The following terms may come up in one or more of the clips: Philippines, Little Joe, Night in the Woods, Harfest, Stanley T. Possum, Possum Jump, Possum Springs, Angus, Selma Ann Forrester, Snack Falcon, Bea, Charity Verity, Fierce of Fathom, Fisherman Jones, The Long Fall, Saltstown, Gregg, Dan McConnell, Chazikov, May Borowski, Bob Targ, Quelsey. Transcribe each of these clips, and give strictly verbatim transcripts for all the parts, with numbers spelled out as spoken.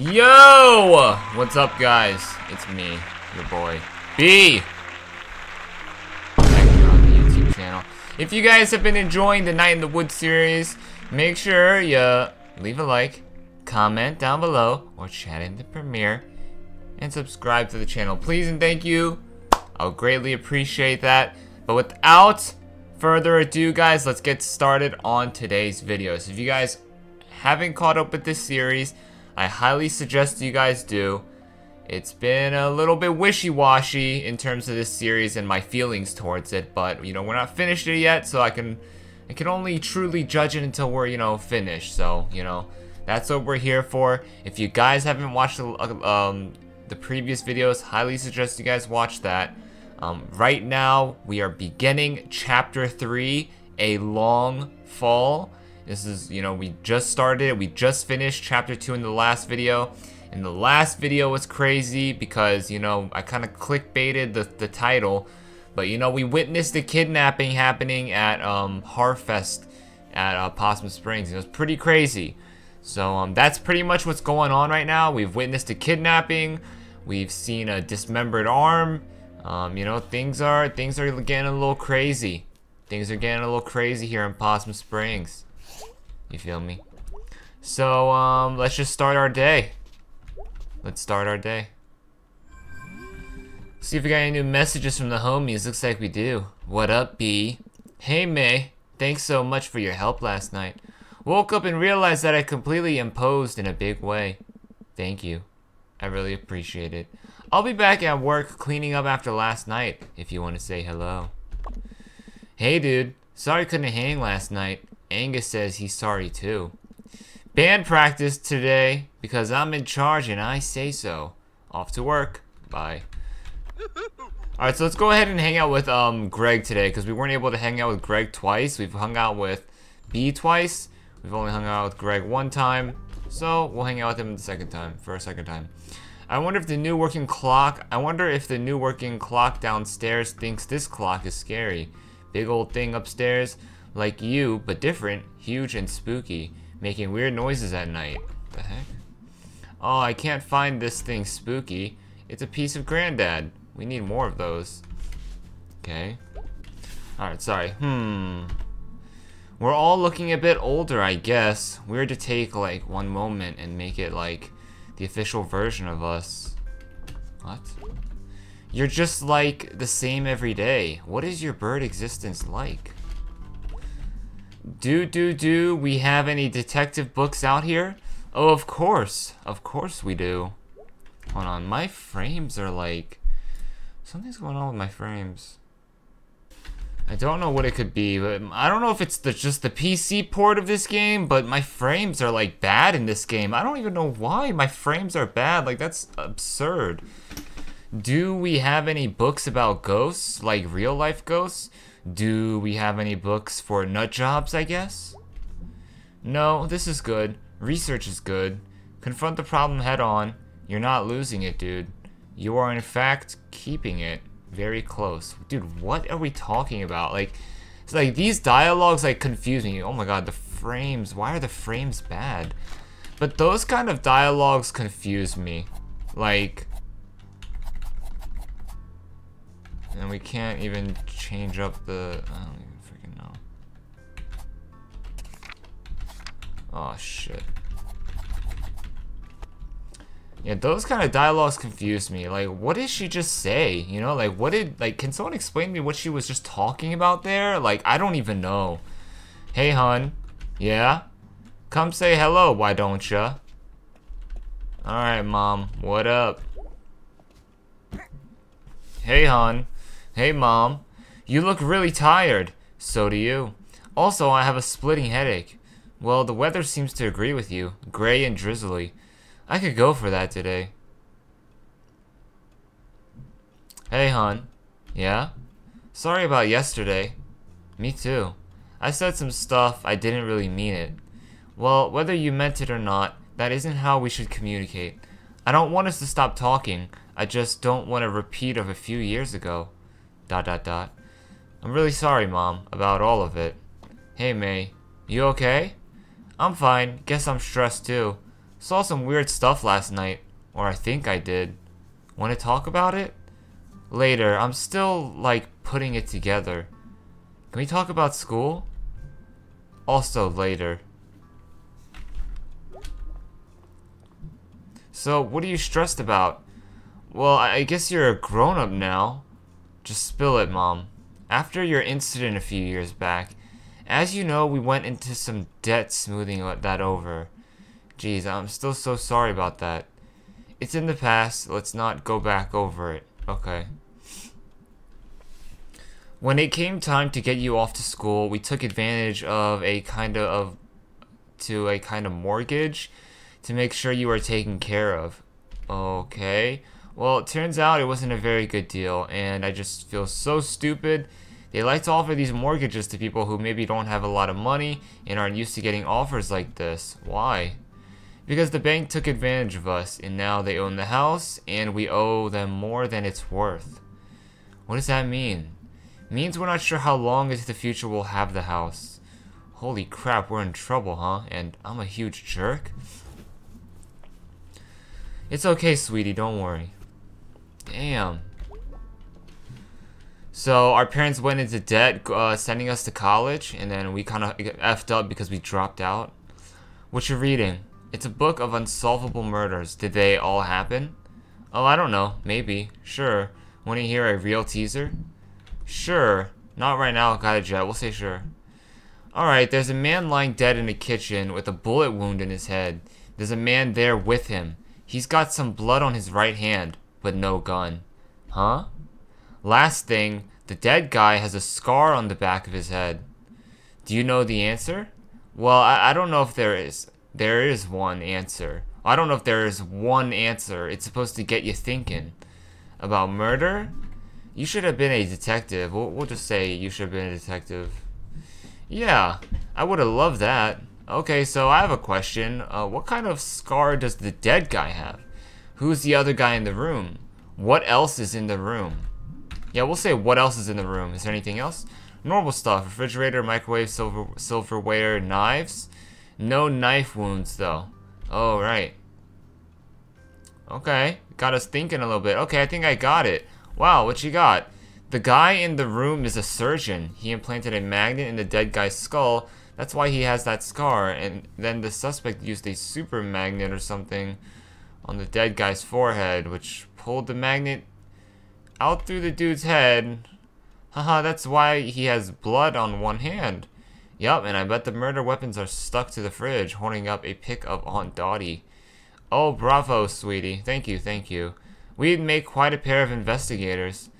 Yo! What's up, guys? It's me, your boy, Bea. Back here on the YouTube channel. If you guys have been enjoying the Night in the Woods series, make sure you leave a like, comment down below, or chat in the premiere, and subscribe to the channel, please and thank you. I'll greatly appreciate that. But without further ado, guys, let's get started on today's video. So if you guys haven't caught up with this series, I highly suggest you guys do. It's been a little bit wishy-washy in terms of this series and my feelings towards it, but you know, we're not finished it yet, so I can I can only truly judge it until we're, you know, finished. So, you know, that's what we're here for. If you guys haven't watched the, um, the previous videos, highly suggest you guys watch that. Um, right now, we are beginning Chapter three, A Long Fall. This is, you know, we just started it. We just finished Chapter two in the last video. And the last video was crazy because, you know, I kind of clickbaited the, the title. But, you know, we witnessed the kidnapping happening at um, Harfest at uh, Possum Springs. It was pretty crazy. So, um, that's pretty much what's going on right now. We've witnessed a kidnapping. We've seen a dismembered arm. Um, you know, things are things are getting a little crazy. Things are getting a little crazy here in Possum Springs. You feel me? So, um, let's just start our day. Let's start our day. See if we got any new messages from the homies. Looks like we do. What up, B? Hey, May. Thanks so much for your help last night. Woke up and realized that I completely imposed in a big way. Thank you. I really appreciate it. I'll be back at work cleaning up after last night, if you want to say hello. Hey, dude. Sorry couldn't hang last night. Angus says he's sorry, too. Band practice today because I'm in charge and I say so. Off to work. Bye. Alright, so let's go ahead and hang out with um Gregg today because we weren't able to hang out with Gregg twice. We've hung out with Bea twice. We've only hung out with Gregg one time. So, we'll hang out with him the second time, for a second time. I wonder if the new working clock... I wonder if the new working clock downstairs thinks this clock is scary. Big old thing upstairs, like you, but different, huge and spooky, making weird noises at night. What the heck? Oh, I can't find this thing spooky. It's a piece of Granddad. We need more of those. Okay. Alright, sorry. Hmm... We're all looking a bit older, I guess. Weird to take, like, one moment and make it, like, the official version of us. What? You're just, like, the same every day. What is your bird existence like? Do, do, do we have any detective books out here? Oh, of course. Of course we do. Hold on, my frames are, like... Something's going on with my frames. I don't know what it could be, but I don't know if it's the, just the P C port of this game, but my frames are like bad in this game. I don't even know why my frames are bad. Like, that's absurd. Do we have any books about ghosts, like real life ghosts? Do we have any books for nut jobs, I guess? No, this is good. Research is good. Confront the problem head on. You're not losing it, dude. You are in fact keeping it. Very close. Dude, what are we talking about? Like, it's like these dialogues like confuse me. Oh my god, the frames. Why are the frames bad? But those kind of dialogues confuse me. Like, and we can't even change up the... I don't even freaking know. Oh shit. Yeah, those kind of dialogues confuse me. Like, what did she just say? You know, like, what did... Like, can someone explain to me what she was just talking about there? Like, I don't even know. Hey, hun. Yeah? Come say hello, why don't ya? Alright, mom. What up? Hey, hun. Hey, mom. You look really tired. So do you. Also, I have a splitting headache. Well, the weather seems to agree with you. Gray and drizzly. I could go for that today. Hey, hon. Yeah? Sorry about yesterday. Me too. I said some stuff, I didn't really mean it. Well, whether you meant it or not, that isn't how we should communicate. I don't want us to stop talking. I just don't want a repeat of a few years ago. Dot dot dot. I'm really sorry, Mom, about all of it. Hey, May. You okay? I'm fine. Guess I'm stressed too. Saw some weird stuff last night, or I think I did. Want to talk about it? Later, I'm still, like, putting it together. Can we talk about school? Also later. So, what are you stressed about? Well, I guess you're a grown-up now. Just spill it, Mom. After your incident a few years back, as you know, we went into some debt smoothing that over. Geez, I'm still so sorry about that. It's in the past, let's not go back over it. Okay. When it came time to get you off to school, we took advantage of a kind of to a kind of mortgage to make sure you were taken care of. Okay. Well, it turns out it wasn't a very good deal, and I just feel so stupid. They like to offer these mortgages to people who maybe don't have a lot of money and aren't used to getting offers like this. Why? Because the bank took advantage of us, and now they own the house, and we owe them more than it's worth. What does that mean? Means we're not sure how long into the future we'll have the house. Holy crap, we're in trouble, huh? And I'm a huge jerk? It's okay, sweetie, don't worry. Damn. So, our parents went into debt, uh, sending us to college, and then we kind of effed up because we dropped out. What you reading? It's a book of unsolvable murders. Did they all happen? Oh, I don't know. Maybe. Sure. Want to hear a real teaser? Sure. Not right now, gotta jet. We'll say sure. Alright, there's a man lying dead in a kitchen with a bullet wound in his head. There's a man there with him. He's got some blood on his right hand, but no gun. Huh? Last thing, the dead guy has a scar on the back of his head. Do you know the answer? Well, I, I don't know if there is. There is one answer. I don't know if there is one answer. It's supposed to get you thinking. About murder? You should have been a detective. We'll, we'll just say you should have been a detective. Yeah, I would have loved that. Okay, so I have a question. Uh, what kind of scar does the dead guy have? Who's the other guy in the room? What else is in the room? Yeah, we'll say what else is in the room. Is there anything else? Normal stuff. Refrigerator, microwave, silver, silverware, knives. No knife wounds, though. Oh, right. Okay, got us thinking a little bit. Okay, I think I got it. Wow, what you got? The guy in the room is a surgeon. He implanted a magnet in the dead guy's skull. That's why he has that scar. And then the suspect used a super magnet or something on the dead guy's forehead, which pulled the magnet out through the dude's head. Haha, that's why he has blood on one hand. Yup, and I bet the murder weapons are stuck to the fridge, holding up a pic of Aunt Dottie. Oh, bravo, sweetie. Thank you, thank you. We'd make quite a pair of investigators.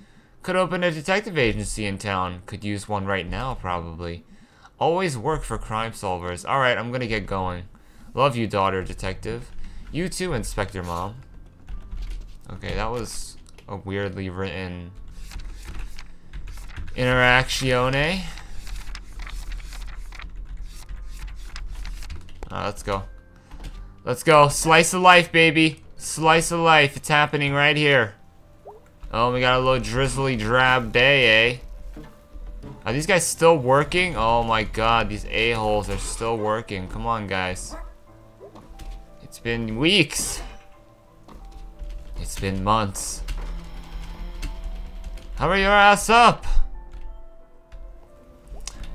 Could open a detective agency in town. Could use one right now, probably. Always work for crime solvers. Alright, I'm gonna get going. Love you, daughter detective. You too, Inspector Mom. Okay, that was a weirdly written interaction. Alright, let's go. Let's go. Slice of life, baby. Slice of life. It's happening right here. Oh, we got a little drizzly drab day, eh? Are these guys still working? Oh my god, these a-holes are still working. Come on, guys. It's been weeks. It's been months. Hurry your ass up!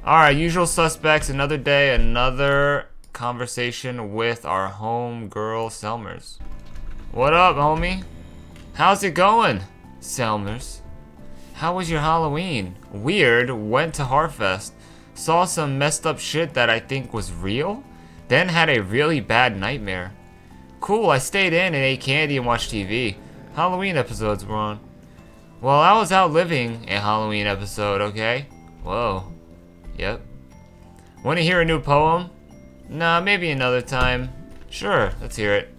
Alright, usual suspects. Another day, another conversation with our home girl Selmers. What up, homie? How's it going, Selmers? How was your Halloween? Weird. Went to Harfest, saw some messed up shit that I think was real, then had a really bad nightmare. Cool, I stayed in and ate candy and watched T V. Halloween episodes were on. Well, I was out living a Halloween episode, okay? Whoa. Yep. Wanna hear a new poem? Nah, maybe another time. Sure, let's hear it.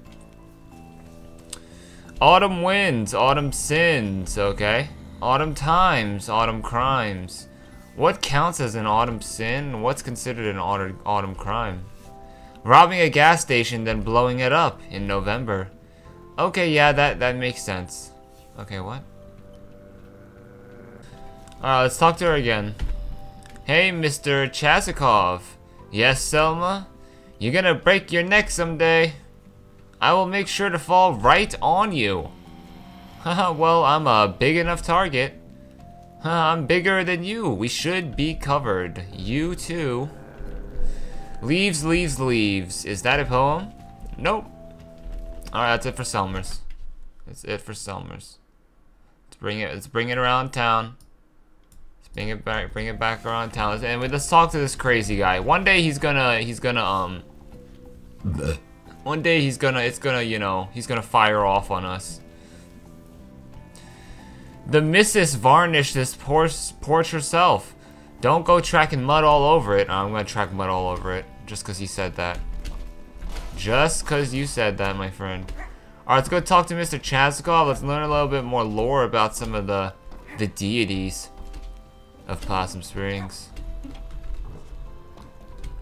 Autumn winds, autumn sins, okay? Autumn times, autumn crimes. What counts as an autumn sin? What's considered an autumn crime? Robbing a gas station, then blowing it up in November. Okay, yeah, that, that makes sense. Okay, what? Alright, let's talk to her again. Hey, Mister Chazikov. Yes, Selma? You're gonna break your neck someday. I will make sure to fall right on you. Haha, well, I'm a big enough target. Huh, I'm bigger than you. We should be covered. You too. Leaves, leaves, leaves. Is that a poem? Nope. Alright, that's it for Selmers. That's it for Selmers. Let's bring it, let's bring it around town. Let's bring it back, bring it back around town. And let's talk to this crazy guy. One day he's gonna, he's gonna, um... Bleh. One day he's gonna, it's gonna, you know, he's gonna fire off on us. The missus varnished this porch, porch herself. Don't go tracking mud all over it. I'm gonna track mud all over it. Just cause he said that. Just cause you said that, my friend. Alright, let's go talk to Mister Chazkov. Let's learn a little bit more lore about some of the the deities of Possum Springs.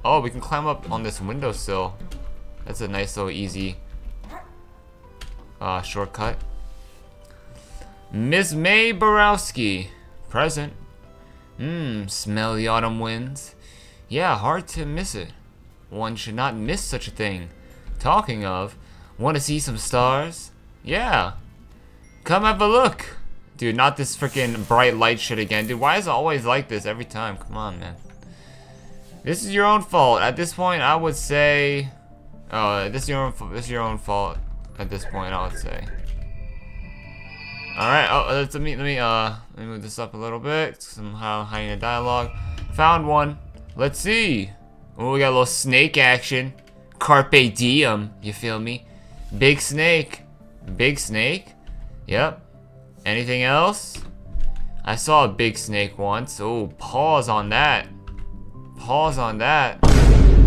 Oh, we can climb up on this windowsill. That's a nice little easy uh, shortcut. Miss May Borowski, present. Mmm, smell the autumn winds. Yeah, hard to miss it. One should not miss such a thing. Talking of, want to see some stars? Yeah. Come have a look. Dude, not this freaking bright light shit again. Dude, why is it always like this every time? Come on, man. This is your own fault. At this point, I would say... Oh, this is your own, this is your own fault at this point, I would say. Alright, oh, let's, let me, let me, uh, let me move this up a little bit. Somehow hiding a dialogue. Found one. Let's see. Oh, we got a little snake action. Carpe diem, you feel me? Big snake. Big snake? Yep. Anything else? I saw a big snake once. Oh, pause on that. Pause on that.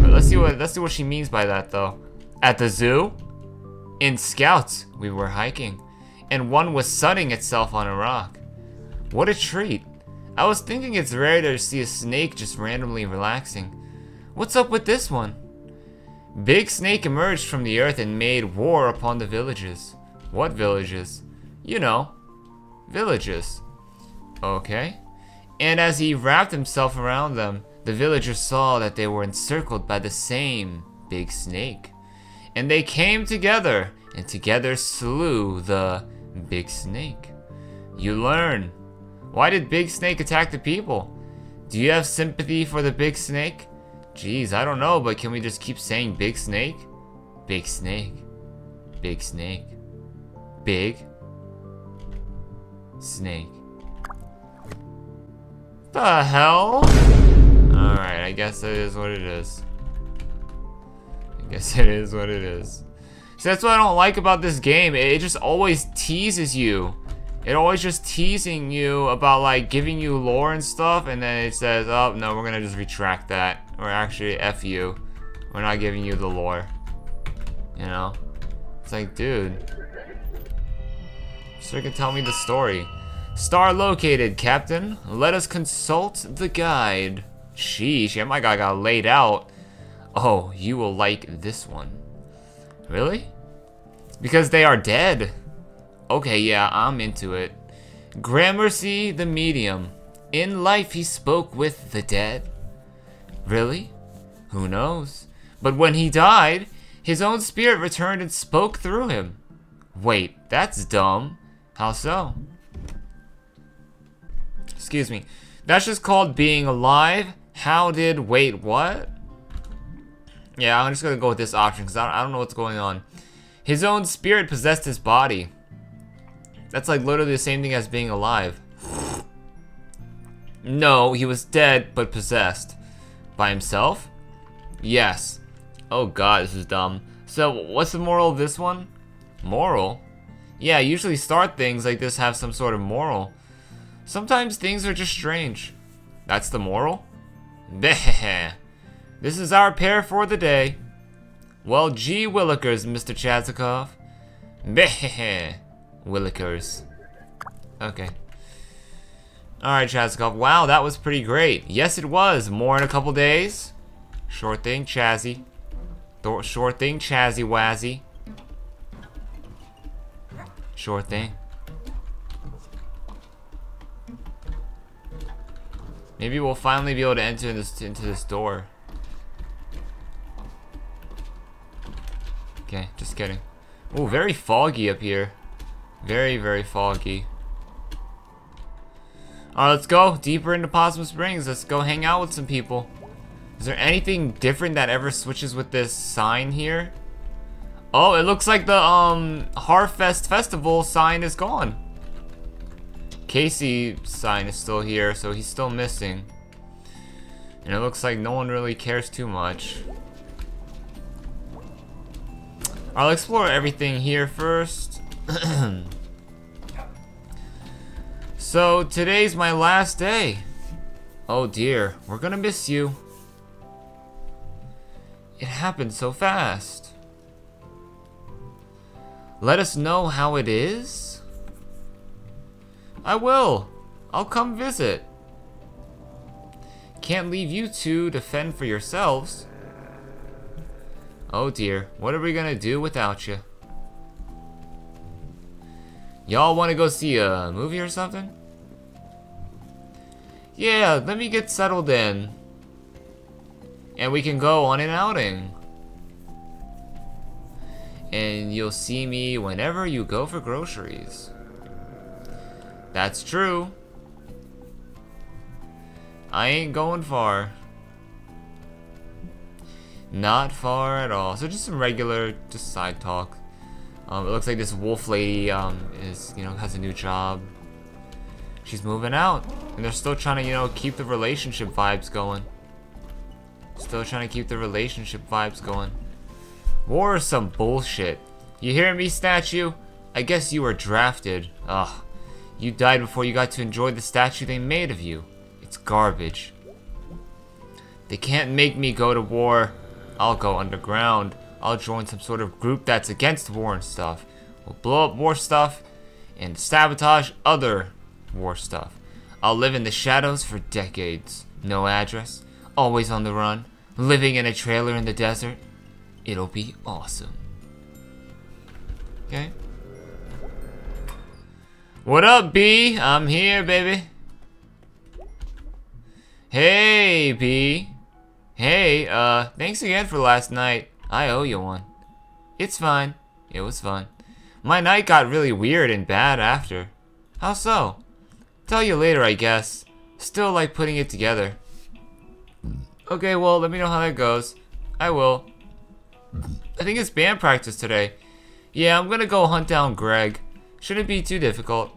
Let's see what let's see what she means by that though. At the zoo, in Scouts, we were hiking, and one was sunning itself on a rock. What a treat! I was thinking it's rare to see a snake just randomly relaxing. What's up with this one? Big snake emerged from the earth and made war upon the villages. What villages? You know, villages. Okay. And as he wrapped himself around them, the villagers saw that they were encircled by the same big snake. And they came together, and together slew the big snake. You learn. Why did big snake attack the people? Do you have sympathy for the big snake? Jeez, I don't know, but can we just keep saying big snake? Big snake. Big snake. Big snake. The hell? Alright, I guess it is what it is. I guess it is what it is. So that's what I don't like about this game. It just always teases you. It always just teasing you about like giving you lore and stuff, and then it says, oh no, we're gonna just retract that. Or actually, F you. We're not giving you the lore. You know? It's like, dude. So you can tell me the story. Star located, Captain. Let us consult the guide. Sheesh, yeah, my guy got laid out. Oh, you will like this one. Really? It's because they are dead. Okay, yeah, I'm into it. Gramercy the medium. In life, he spoke with the dead. Really? Who knows? But when he died, his own spirit returned and spoke through him. Wait, that's dumb. How so? Excuse me. That's just called being alive. How did, wait, what? Yeah, I'm just gonna go with this option because I don't, I don't know what's going on. His own spirit possessed his body. That's like literally the same thing as being alive. No, he was dead but possessed. By himself? Yes. Oh god, this is dumb. So, what's the moral of this one? Moral? Yeah, usually start things like this have some sort of moral. Sometimes things are just strange. That's the moral? Bleh. This is our pair for the day. Well, gee willikers, Mister Chazikov. Bleh. Willikers. Okay. Alright, Chazikov. Wow, that was pretty great. Yes, it was. More in a couple days. Sure thing, Chazzy. Sure thing, Chazzy Wazzy. Sure thing. Maybe we'll finally be able to enter this, into this door. Okay, just kidding. Oh, very foggy up here. Very, very foggy. Alright, let's go deeper into Possum Springs. Let's go hang out with some people. Is there anything different that ever switches with this sign here? Oh, it looks like the um Harfest Festival sign is gone. Casey's sign is still here, so he's still missing. And it looks like no one really cares too much. I'll explore everything here first. So today's my last day. Oh dear, we're gonna miss you. It happened so fast. Let us know how it is. I will. I'll come visit. Can't leave you two to fend for yourselves. Oh dear, what are we gonna do without you? Y'all wanna go see a movie or something? Yeah, let me get settled in. And we can go on an outing. And you'll see me whenever you go for groceries. That's true. I ain't going far. Not far at all. So just some regular, just side talk. Um, it looks like this wolf lady um, is, you know, has a new job. She's moving out, and they're still trying to, you know, keep the relationship vibes going. Still trying to keep the relationship vibes going. War is some bullshit. You hear me, statue? I guess you were drafted. Ugh, you died before you got to enjoy the statue they made of you. It's garbage. They can't make me go to war. I'll go underground. I'll join some sort of group that's against war and stuff. We'll blow up war stuff and sabotage other war stuff. I'll live in the shadows for decades. No address. Always on the run. Living in a trailer in the desert. It'll be awesome. Okay. What up, Bea? I'm here, baby. Hey, Bea. Hey, uh, thanks again for last night. I owe you one. It's fine. It was fun. My night got really weird and bad after. How so? Tell you later, I guess. Still like putting it together. Okay, well, let me know how that goes. I will. I think it's band practice today. Yeah, I'm gonna go hunt down Gregg. Shouldn't be too difficult.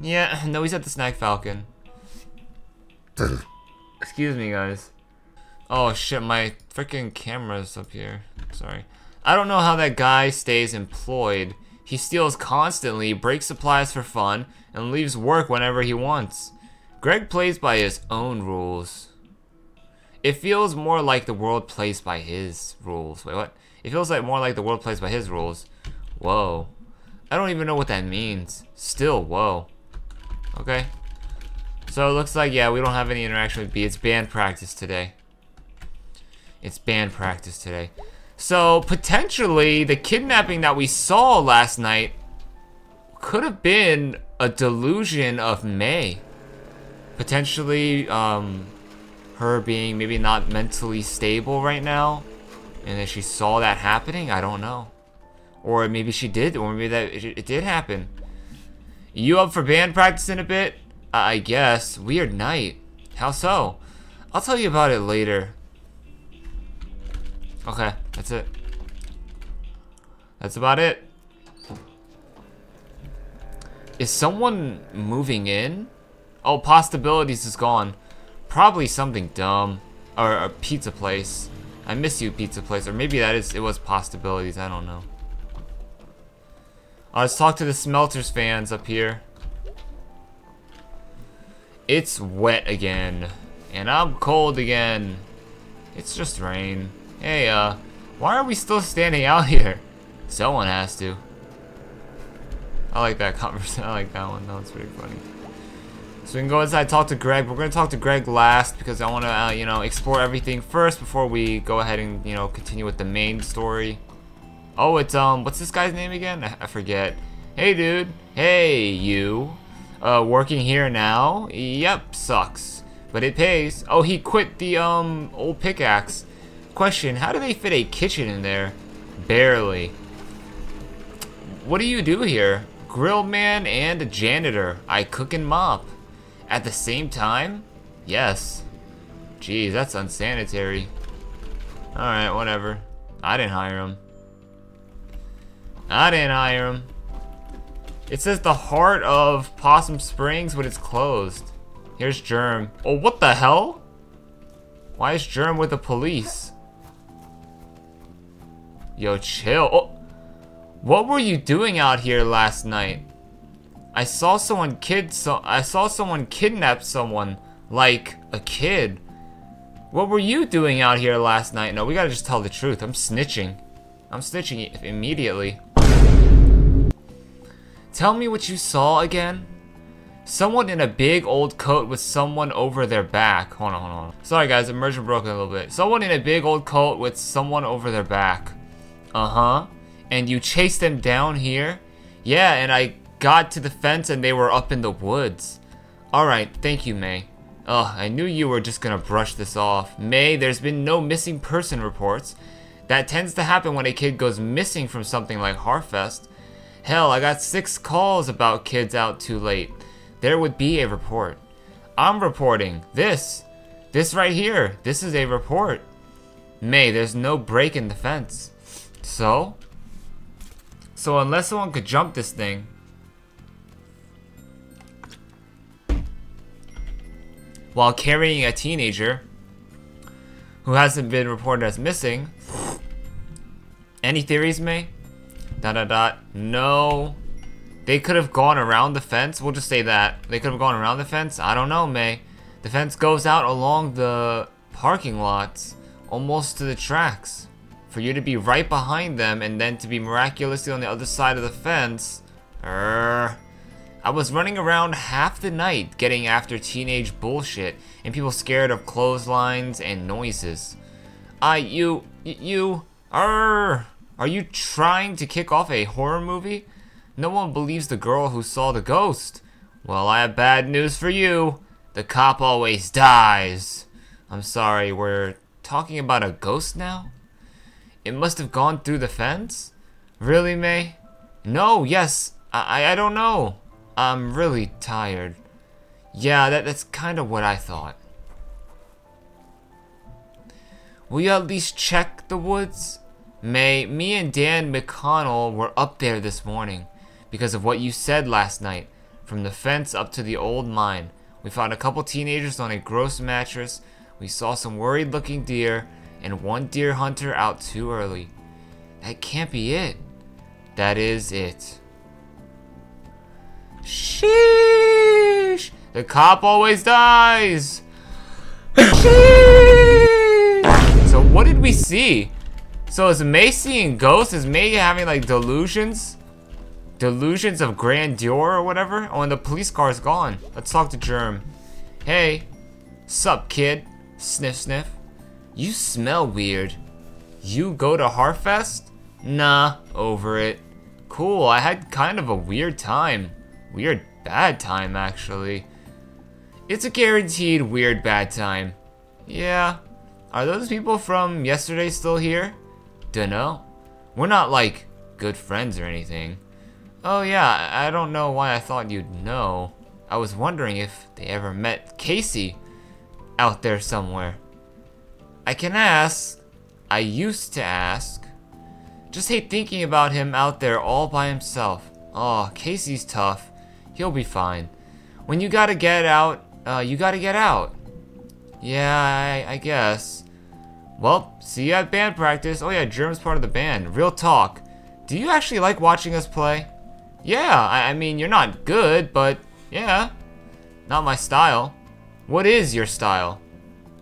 Yeah, no, he's at the Snack Falcon. Excuse me, guys. Oh shit, my freaking camera's up here. Sorry. I don't know how that guy stays employed. He steals constantly, breaks supplies for fun, and leaves work whenever he wants. Gregg plays by his own rules. It feels more like the world plays by his rules. Wait, what? It feels like more like the world plays by his rules. Whoa. I don't even know what that means. Still, whoa. Okay. So it looks like, yeah, we don't have any interaction with Bea. It's band practice today. It's band practice today. So, potentially, the kidnapping that we saw last night could have been a delusion of May. Potentially, um... her being maybe not mentally stable right now, and then she saw that happening. I don't know, or maybe she did, or maybe that it, it did happen. You up for band practice in a bit? I guess. Weird night. How so? I'll tell you about it later. Okay, that's it. That's about it. Is someone moving in? Oh, possibilities is gone. Probably something dumb, or a pizza place. I miss you, pizza place. Or maybe that is, it was possibilities, I don't know. Uh, let's talk to the Smelters fans up here. It's wet again, and I'm cold again. It's just rain. Hey, uh, why are we still standing out here? Someone has to. I like that conversation. I like that one. That one's pretty funny. So we can go inside and talk to Gregg. We're going to talk to Gregg last because I want to, uh, you know, explore everything first before we go ahead and, you know, continue with the main story. Oh, it's, um, what's this guy's name again? I, I forget. Hey, dude. Hey, you. Uh, working here now? Yep, sucks. But it pays. Oh, he quit the, um, old pickaxe. Question, how do they fit a kitchen in there? Barely. What do you do here? Grill man and a janitor. I cook and mop. At the same time? Yes. Jeez, that's unsanitary. Alright, whatever. I didn't hire him. I didn't hire him. It says the heart of Possum Springs, but it's closed. Here's Germ. Oh, what the hell? Why is Germ with the police? Yo, chill. Oh. What were you doing out here last night? I saw someone kid so I saw someone kidnap someone, like a kid. What were you doing out here last night? No, we gotta just tell the truth. I'm snitching. I'm snitching immediately. Tell me what you saw again. Someone in a big old coat with someone over their back. Hold on, hold on. Sorry guys, immersion broken a little bit. Someone in a big old coat with someone over their back. Uh-huh. And you chased them down here? Yeah, and I got to the fence and they were up in the woods. Alright, thank you, May. Ugh, I knew you were just gonna brush this off. May, there's been no missing person reports. That tends to happen when a kid goes missing from something like Harfest. Hell, I got six calls about kids out too late. There would be a report. I'm reporting this. This right here. This is a report. May, there's no break in the fence. So? So unless someone could jump this thing. While carrying a teenager who hasn't been reported as missing. Any theories, May? Dot dot dot. No. They could have gone around the fence. We'll just say that. They could have gone around the fence. I don't know, May. The fence goes out along the parking lots, almost to the tracks. For you to be right behind them and then to be miraculously on the other side of the fence. Urgh. I was running around half the night getting after teenage bullshit and people scared of clotheslines and noises. I, you, you, Urgh. Are you trying to kick off a horror movie? No one believes the girl who saw the ghost. Well, I have bad news for you. The cop always dies. I'm sorry, we're talking about a ghost now? It must have gone through the fence? Really, May? No, yes, I, I, I don't know. I'm really tired. Yeah, that, that's kind of what I thought. Will you at least check the woods? May, me and Dan McConnell were up there this morning because of what you said last night. From the fence up to the old mine. We found a couple teenagers on a gross mattress. We saw some worried looking deer and one deer hunter out too early. That can't be it. That is it. Sheesh! The cop always dies! Sheesh! So what did we see? So is May seeing ghosts? Is May having like delusions? Delusions of grandeur or whatever? Oh, and the police car is gone. Let's talk to Germ. Hey. Sup, kid? Sniff, sniff. You smell weird. You go to Harfest? Nah, over it. Cool, I had kind of a weird time. Weird bad time, actually. It's a guaranteed weird bad time. Yeah. Are those people from yesterday still here? Dunno. We're not like good friends or anything. Oh yeah, I don't know why I thought you'd know. I was wondering if they ever met Casey out there somewhere. I can ask. I used to ask. Just hate thinking about him out there all by himself. Oh, Casey's tough. He'll be fine. When you gotta get out, uh, you gotta get out. Yeah, I, I guess. Well, see you at band practice. Oh yeah, Germ's part of the band. Real talk. Do you actually like watching us play? Yeah, I, I mean, you're not good, but yeah. Not my style. What is your style?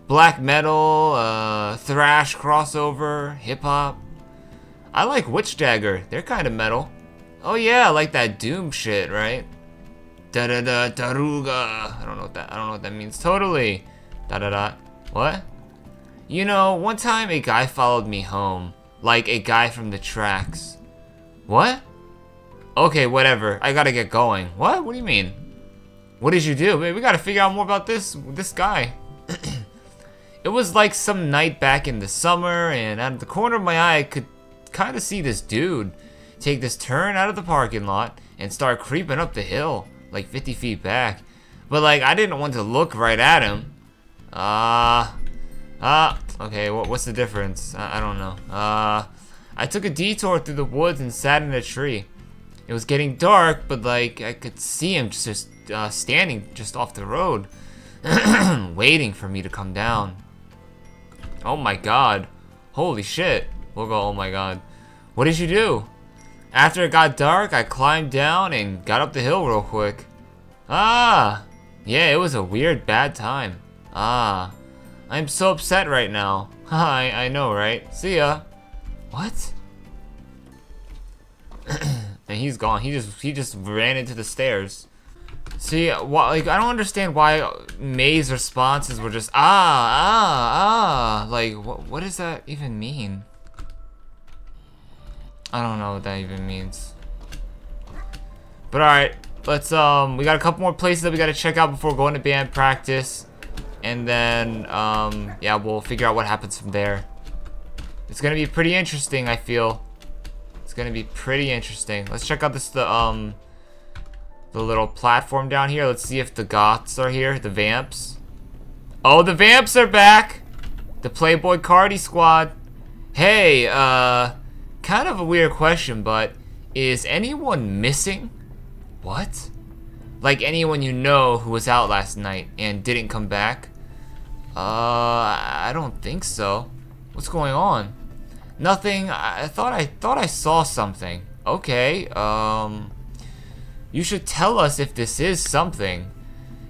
Black metal, uh, thrash crossover, hip-hop. I like Witch Dagger. They're kind of metal. Oh yeah, I like that doom shit, right? Da-da-da, daruga. I don't know what that, I don't know what that means. Totally. Da-da-da. What? You know, one time a guy followed me home. Like a guy from the tracks. What? Okay, whatever. I gotta get going. What? What do you mean? What did you do? Man, we gotta figure out more about this, this guy. It was like some night back in the summer, and out of the corner of my eye, I could kind of see this dude. take this turn out of the parking lot, and start creeping up the hill, like fifty feet back. But, like, I didn't want to look right at him. Uh... Uh... Okay, what, what's the difference? I, I don't know. Uh... I took a detour through the woods and sat in a tree. It was getting dark, but, like, I could see him just, just uh, standing just off the road, waiting for me to come down. Oh my god. Holy shit. We'll go, oh my god. What did you do? After it got dark, I climbed down and got up the hill real quick. Ah! Yeah, it was a weird bad time. Ah. I'm so upset right now. I, I know, right? See ya. What? And he's gone. He just he just ran into the stairs. See, why, like, I don't understand why May's responses were just, ah, ah, ah. Like, wh what does that even mean? I don't know what that even means. But alright, let's, um, we got a couple more places that we gotta check out before going to band practice. And then, um, yeah, we'll figure out what happens from there. It's gonna be pretty interesting, I feel. It's gonna be pretty interesting. Let's check out this, the, um... the little platform down here. Let's see if the goths are here. The vamps. Oh, the vamps are back! The Playboy Cardi squad. Hey, uh... kind of a weird question, but... is anyone missing? What? Like anyone you know who was out last night and didn't come back? Uh... I don't think so. What's going on? Nothing. I thought I thought I saw something. Okay, um... you should tell us if this is something.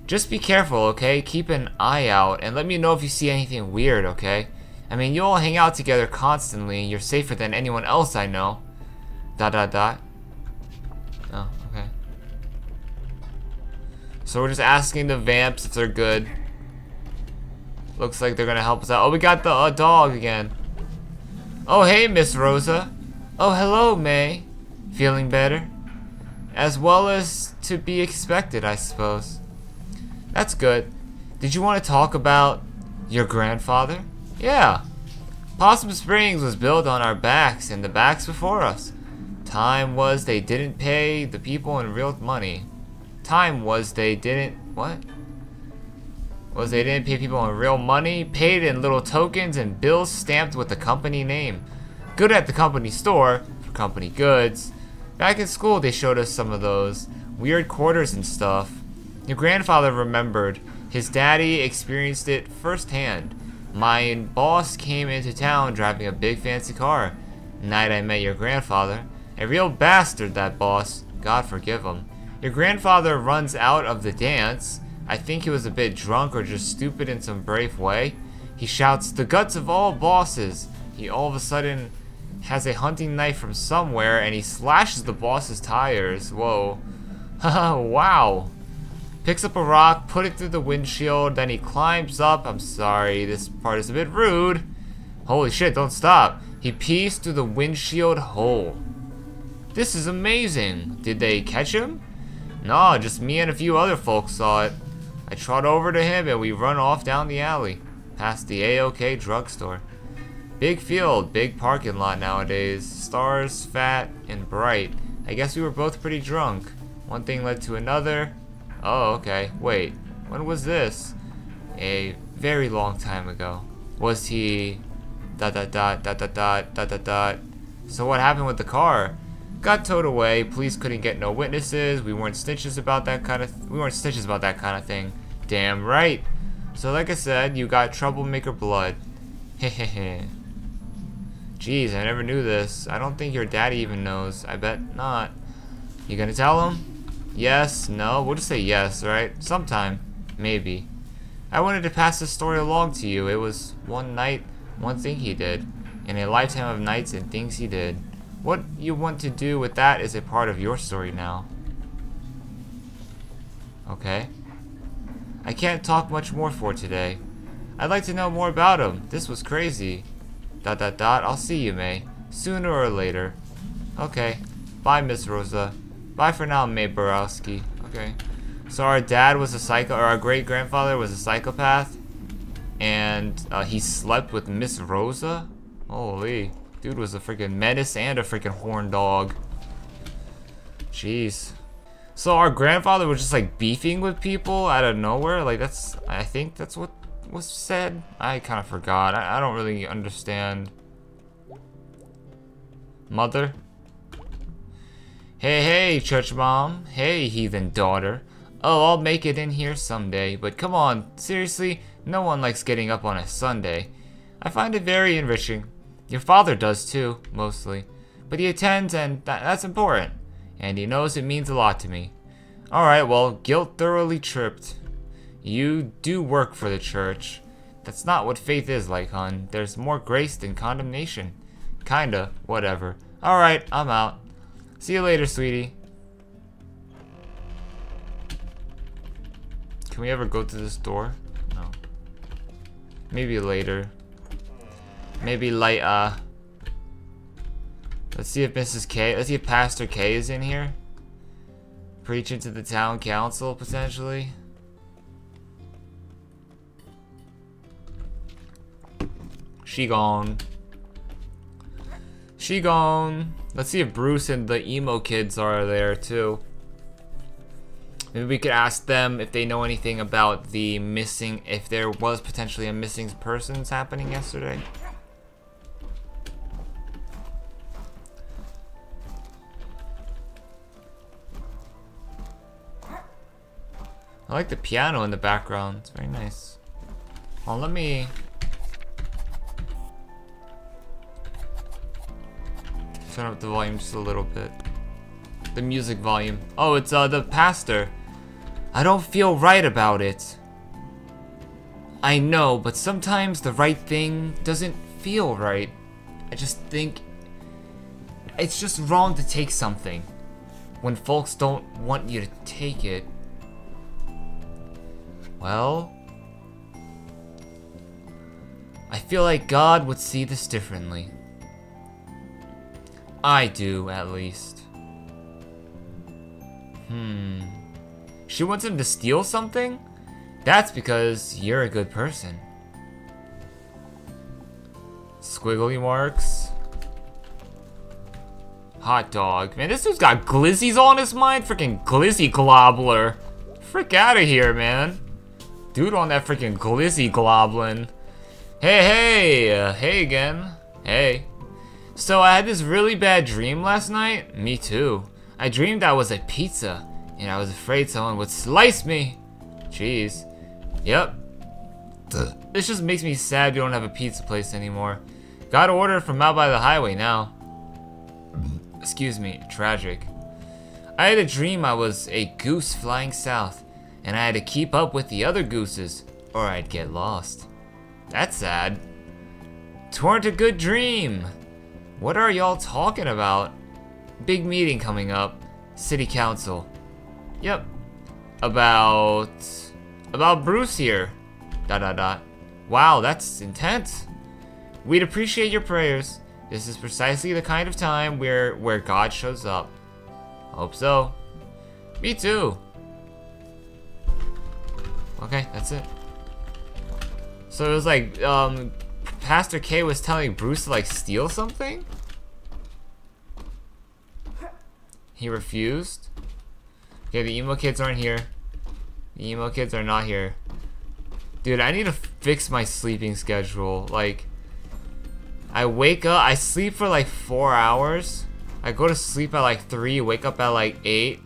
Just be careful, okay? Keep an eye out and let me know if you see anything weird, okay? I mean, you all hang out together constantly. You're safer than anyone else I know. Dot dot dot. Oh, okay. So we're just asking the vamps if they're good. Looks like they're gonna help us out. Oh, we got the uh, dog again. Oh, hey, Miss Rosa. Oh, hello, May. Feeling better? As well as to be expected, I suppose. That's good. Did you want to talk about your grandfather? Yeah. Possum Springs was built on our backs and the backs before us. Time was they didn't pay the people in real money. Time was they didn't... what? Was they didn't pay people in real money, paid in little tokens and bills stamped with the company name. Good at the company store for company goods. Back in school, they showed us some of those weird quarters and stuff. Your grandfather remembered. His daddy experienced it firsthand. My boss came into town driving a big fancy car. The night I met your grandfather. A real bastard, that boss. God forgive him. Your grandfather runs out of the dance. I think he was a bit drunk or just stupid in some brave way. He shouts, "The guts of all bosses!" He all of a sudden... has a hunting knife from somewhere and he slashes the boss's tires. Whoa. Haha, wow. Picks up a rock, put it through the windshield, then he climbs up. I'm sorry, this part is a bit rude. Holy shit, don't stop. He pees through the windshield hole. This is amazing. Did they catch him? No, just me and a few other folks saw it. I trot over to him and we run off down the alley, past the A O K drugstore. Big field, big parking lot nowadays. Stars, fat, and bright. I guess we were both pretty drunk. One thing led to another. Oh, okay. Wait, when was this? A very long time ago. Was he... dot dot dot dot dot dot dot dot dot. So what happened with the car? Got towed away. Police couldn't get no witnesses. We weren't snitches about that kind of... Th we weren't snitches about that kind of thing. Damn right. So like I said, you got troublemaker blood. Hehehe. Jeez, I never knew this. I don't think your daddy even knows. I bet not. You gonna tell him? Yes, no, we'll just say yes, right? Sometime. Maybe. I wanted to pass this story along to you. It was one night, one thing he did, and a lifetime of nights and things he did. What you want to do with that is a part of your story now. Okay. I can't talk much more for today. I'd like to know more about him. This was crazy. Dot dot dot. I'll see you, May. Sooner or later. Okay. Bye, Miss Rosa. Bye for now, May Borowski. Okay. So our dad was a psycho, or our great grandfather was a psychopath, and uh, he slept with Miss Rosa. Holy, dude was a freaking menace and a freaking horn dog. Jeez. So our grandfather was just like beefing with people out of nowhere. Like that's, I think that's what was said. I kind of forgot. I, I don't really understand. Mother. Hey, hey, church mom. Hey, heathen daughter. Oh, I'll make it in here someday, but come on, seriously, no one likes getting up on a Sunday. I find it very enriching. Your father does too, mostly. But he attends, and th that's important. And he knows it means a lot to me. Alright, well, guilt thoroughly tripped. You do work for the church. That's not what faith is like, hon. There's more grace than condemnation. Kinda, whatever. Alright, I'm out. See you later, sweetie. Can we ever go to this door? No. Maybe later. Maybe later. Let's see if Missus K, let's see if Pastor K is in here. Preaching to the town council, potentially. She gone. She gone. Let's see if Bruce and the emo kids are there, too. Maybe we could ask them if they know anything about the missing, if there was potentially a missing persons happening yesterday. I like the piano in the background, it's very nice. Oh, let me... turn up the volume just a little bit. The music volume. Oh, it's uh, the pastor. I don't feel right about it. I know, but sometimes the right thing doesn't feel right. I just think it's just wrong to take something when folks don't want you to take it. Well, I feel like God would see this differently. I do, at least. Hmm. She wants him to steal something? That's because you're a good person. Squiggly marks. Hot dog. Man, this dude's got glizzies on his mind. Freaking glizzy globler. Frick out of here, man. Dude on that freaking glizzy globlin. Hey, hey. Uh, hey again. Hey. So I had this really bad dream last night. Me too. I dreamed I was a pizza, and I was afraid someone would slice me. Jeez. Yep. Duh. This just makes me sad we don't have a pizza place anymore. Got ordered from out by the highway now. Excuse me, tragic. I had a dream I was a goose flying south, and I had to keep up with the other gooses, or I'd get lost. That's sad. 'Tweren't a good dream. What are y'all talking about? Big meeting coming up. City Council. Yep. About... About Bruce here. Dot dot dot. Wow, that's intense. We'd appreciate your prayers. This is precisely the kind of time where, where God shows up. Hope so. Me too. Okay, that's it. So it was like, um... Pastor K was telling Bruce to like steal something? He refused. Okay, the emo kids aren't here. The emo kids are not here. Dude, I need to fix my sleeping schedule. Like, I wake up, I sleep for like four hours. I go to sleep at like three, wake up at like eight.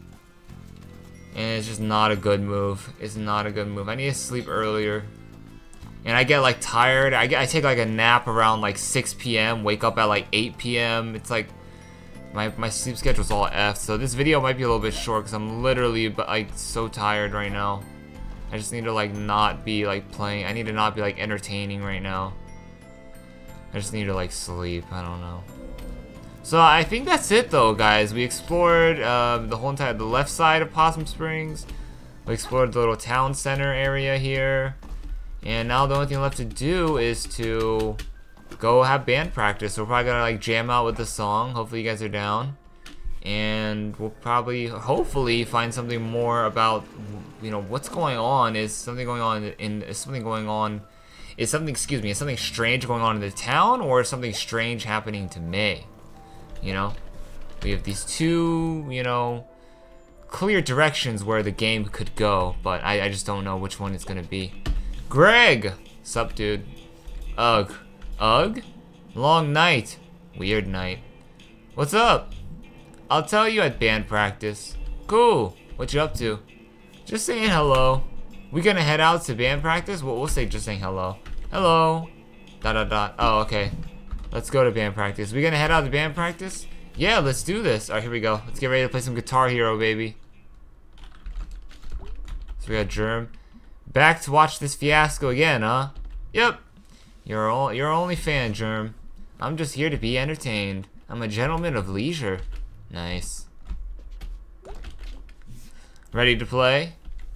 And it's just not a good move. It's not a good move. I need to sleep earlier. And I get like tired. I, get, I take like a nap around like six P M, wake up at like eight P M. It's like, My, my sleep schedule's all F, so this video might be a little bit short because I'm literally like so tired right now. I just need to like not be like playing. I need to not be like entertaining right now. I just need to like sleep. I don't know. So I think that's it though, guys. We explored uh, the whole entire the left side of Possum Springs. We explored the little town center area here, and now the only thing left to do is to go have band practice. We're probably gonna like jam out with the song. Hopefully you guys are down. And we'll probably, hopefully, find something more about, you know, what's going on. Is something going on in, is something going on, is something, excuse me, is something strange going on in the town, or is something strange happening to me? You know? We have these two, you know, clear directions where the game could go, but I, I just don't know which one it's gonna be. Gregg! Sup, dude? Ugh. Ugh? Long night. Weird night. What's up? I'll tell you at band practice. Cool. What you up to? Just saying hello. We gonna head out to band practice? Well, we'll say just saying hello. Hello. Dot dot dot. Oh, okay. Let's go to band practice. We gonna head out to band practice? Yeah, let's do this. Alright, here we go. Let's get ready to play some Guitar Hero, baby. So we got Germ. Back to watch this fiasco again, huh? Yep. You're all, you're only fan, Germ. I'm just here to be entertained. I'm a gentleman of leisure. Nice. Ready to play?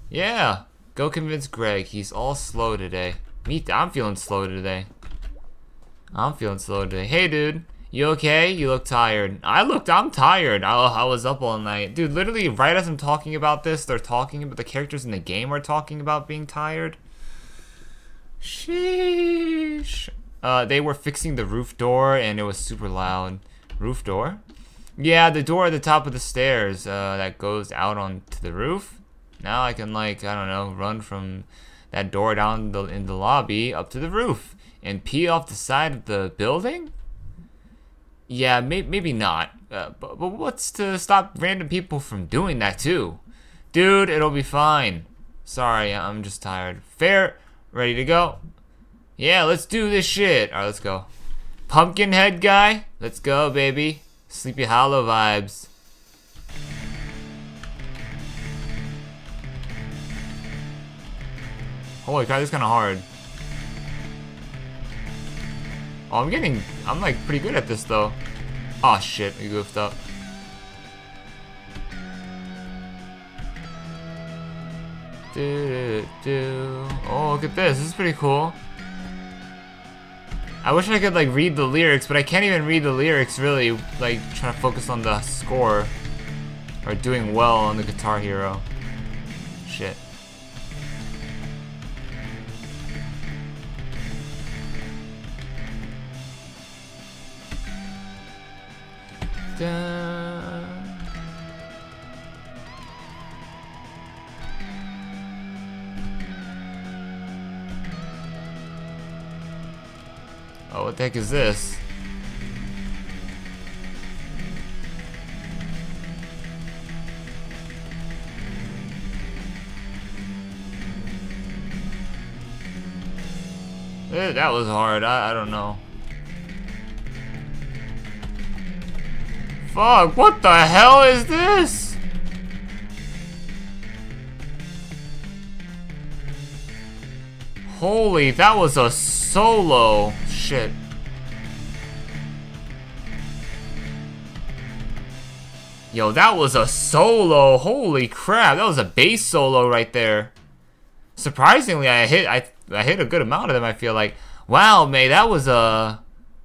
Yeah. Go convince Gregg. He's all slow today. Me, I'm feeling slow today. I'm feeling slow today. Hey, dude. You okay? You look tired. I looked, I'm tired. I, I was up all night. Dude, literally right as I'm talking about this, they're talking about, the characters in the game are talking about being tired. Sheesh. Uh, they were fixing the roof door and it was super loud. Roof door? Yeah, the door at the top of the stairs uh, that goes out onto the roof. Now I can, like, I don't know, run from that door down the, in the lobby up to the roof and pee off the side of the building? Yeah, may maybe not, uh, but, but what's to stop random people from doing that too? Dude, it'll be fine. Sorry, I'm just tired. Fair, ready to go? Yeah, let's do this shit. Alright, let's go. Pumpkinhead guy, let's go, baby. Sleepy Hollow vibes. Holy cow, this is kinda hard. Oh, I'm getting, I'm like pretty good at this though. Oh shit, we goofed up. Do, do, do. Oh, look at this, this is pretty cool. I wish I could like read the lyrics, but I can't even read the lyrics really, like trying to focus on the score or doing well on the Guitar Hero. Shit. Da. Oh, what the heck is this? Eh, that was hard. I, I don't know. Fuck, what the hell is this? Holy, that was a solo. Shit. Yo, that was a solo. Holy crap, that was a bass solo right there. Surprisingly, I hit I, I hit a good amount of them, I feel like. Wow, man, that was uh,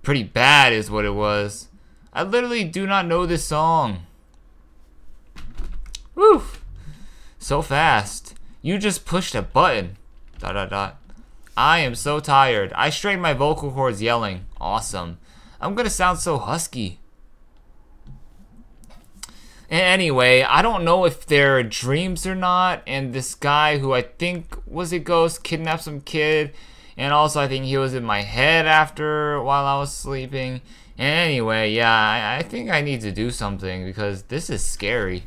pretty bad is what it was. I literally do not know this song. Woo! So fast. You just pushed a button. Dot dot dot. I am so tired. I strained my vocal cords yelling. Awesome. I'm gonna sound so husky. Anyway, I don't know if they're dreams or not. And this guy who I think was a ghost kidnapped some kid. And also I think he was in my head after while I was sleeping. Anyway, yeah, I, I think I need to do something because this is scary.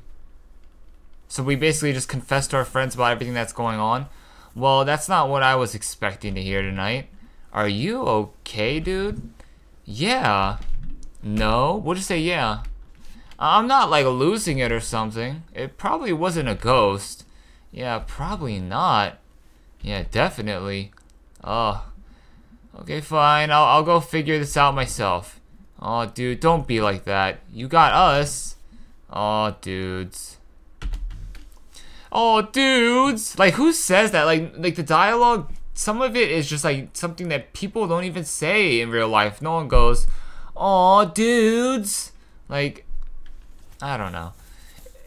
So we basically just confess to our friends about everything that's going on. Well, that's not what I was expecting to hear tonight. Are you okay, dude? Yeah. No? We'll just say yeah. I'm not, like, losing it or something. It probably wasn't a ghost. Yeah, probably not. Yeah, definitely. Ugh. Okay, fine. I'll, I'll go figure this out myself. Oh, dude, don't be like that. You got us. Oh, dudes. Oh, dudes. Like, who says that? Like, like the dialogue, some of it is just like something that people don't even say in real life. No one goes, oh, dudes. Like, I don't know.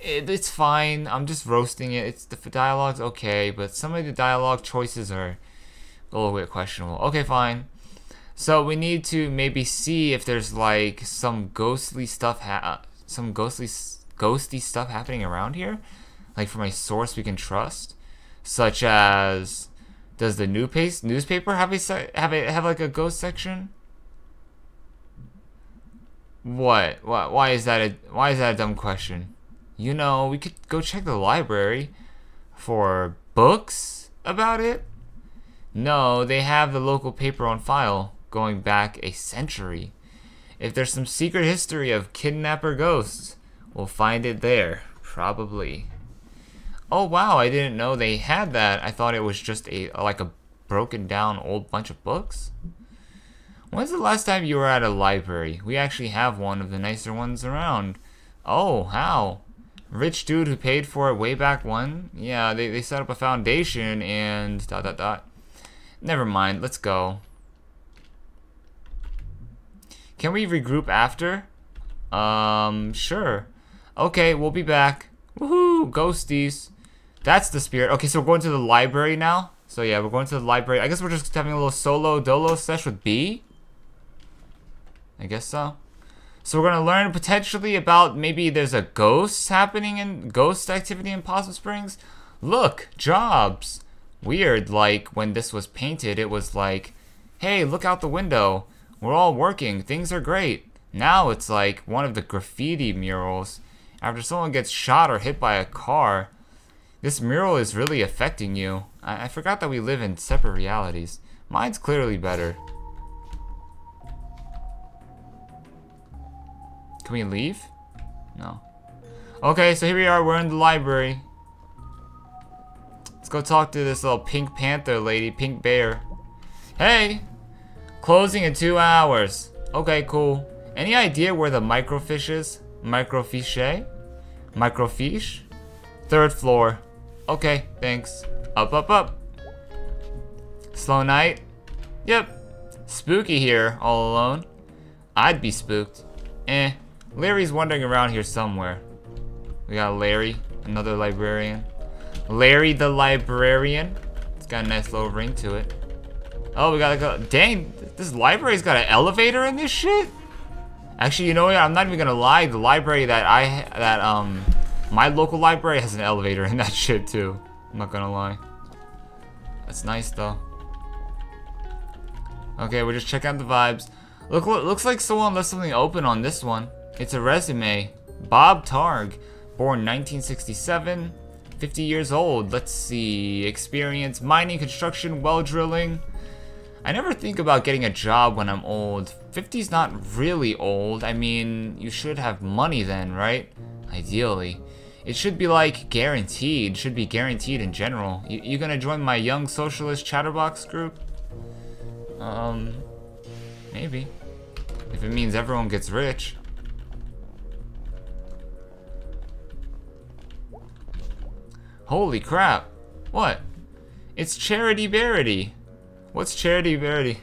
It, it's fine. I'm just roasting it. It's the dialogue's okay, but some of the dialogue choices are a little bit questionable. Okay, fine. So we need to maybe see if there's like some ghostly stuff, ha some ghostly s ghosty stuff happening around here? Like from a source we can trust? Such as, does the new pace, newspaper have a, have a, have like a ghost section? What? Why, why is that a, why is that a dumb question? You know, we could go check the library for books about it? No, they have the local paper on file going back a century. If there's some secret history of kidnapper ghosts, we'll find it there, probably. Oh wow, I didn't know they had that. I thought it was just a like a broken down old bunch of books. When's the last time you were at a library? We actually have one of the nicer ones around. Oh, how? Rich dude who paid for it way back when? Yeah, they, they set up a foundation and dot dot dot. Never mind, let's go. Can we regroup after? Um, sure. Okay, we'll be back. Woohoo, ghosties. That's the spirit. Okay, so we're going to the library now. So yeah, we're going to the library. I guess we're just having a little solo dolo sesh with Bea. I guess so. So we're gonna learn potentially about maybe there's a ghost happening in ghost activity in Possum Springs. Look, jobs. Weird, like when this was painted, it was like, hey, look out the window. We're all working. Things are great. Now it's like one of the graffiti murals. After someone gets shot or hit by a car, this mural is really affecting you. I, I forgot that we live in separate realities. Mine's clearly better. Can we leave? No. Okay, so here we are. We're in the library. Let's go talk to this little pink panther lady, pink bear. Hey! Closing in two hours. Okay, cool. Any idea where the microfiche is? Microfiche? Microfiche? Third floor. Okay, thanks. Up, up, up. Slow night? Yep. Spooky here, all alone. I'd be spooked. Eh. Larry's wandering around here somewhere. We got Larry, another librarian. Larry the librarian. It's got a nice little ring to it. Oh, we gotta go. Dang, this library's got an elevator in this shit. Actually, you know what? I'm not even gonna lie. The library that I that um, my local library has an elevator in that shit too. I'm not gonna lie. That's nice though. Okay, we're just checking out the vibes. Look, look, looks like someone left something open on this one. It's a resume. Bob Targ, born nineteen sixty-seven, fifty years old. Let's see. Experience mining, construction, well drilling. I never think about getting a job when I'm old. fifty's not really old. I mean, you should have money then, right? Ideally. It should be like guaranteed. Should be guaranteed in general. You, you gonna join my young socialist chatterbox group? Um, maybe. If it means everyone gets rich. Holy crap. What? It's Charity Verity. What's Charity Verity?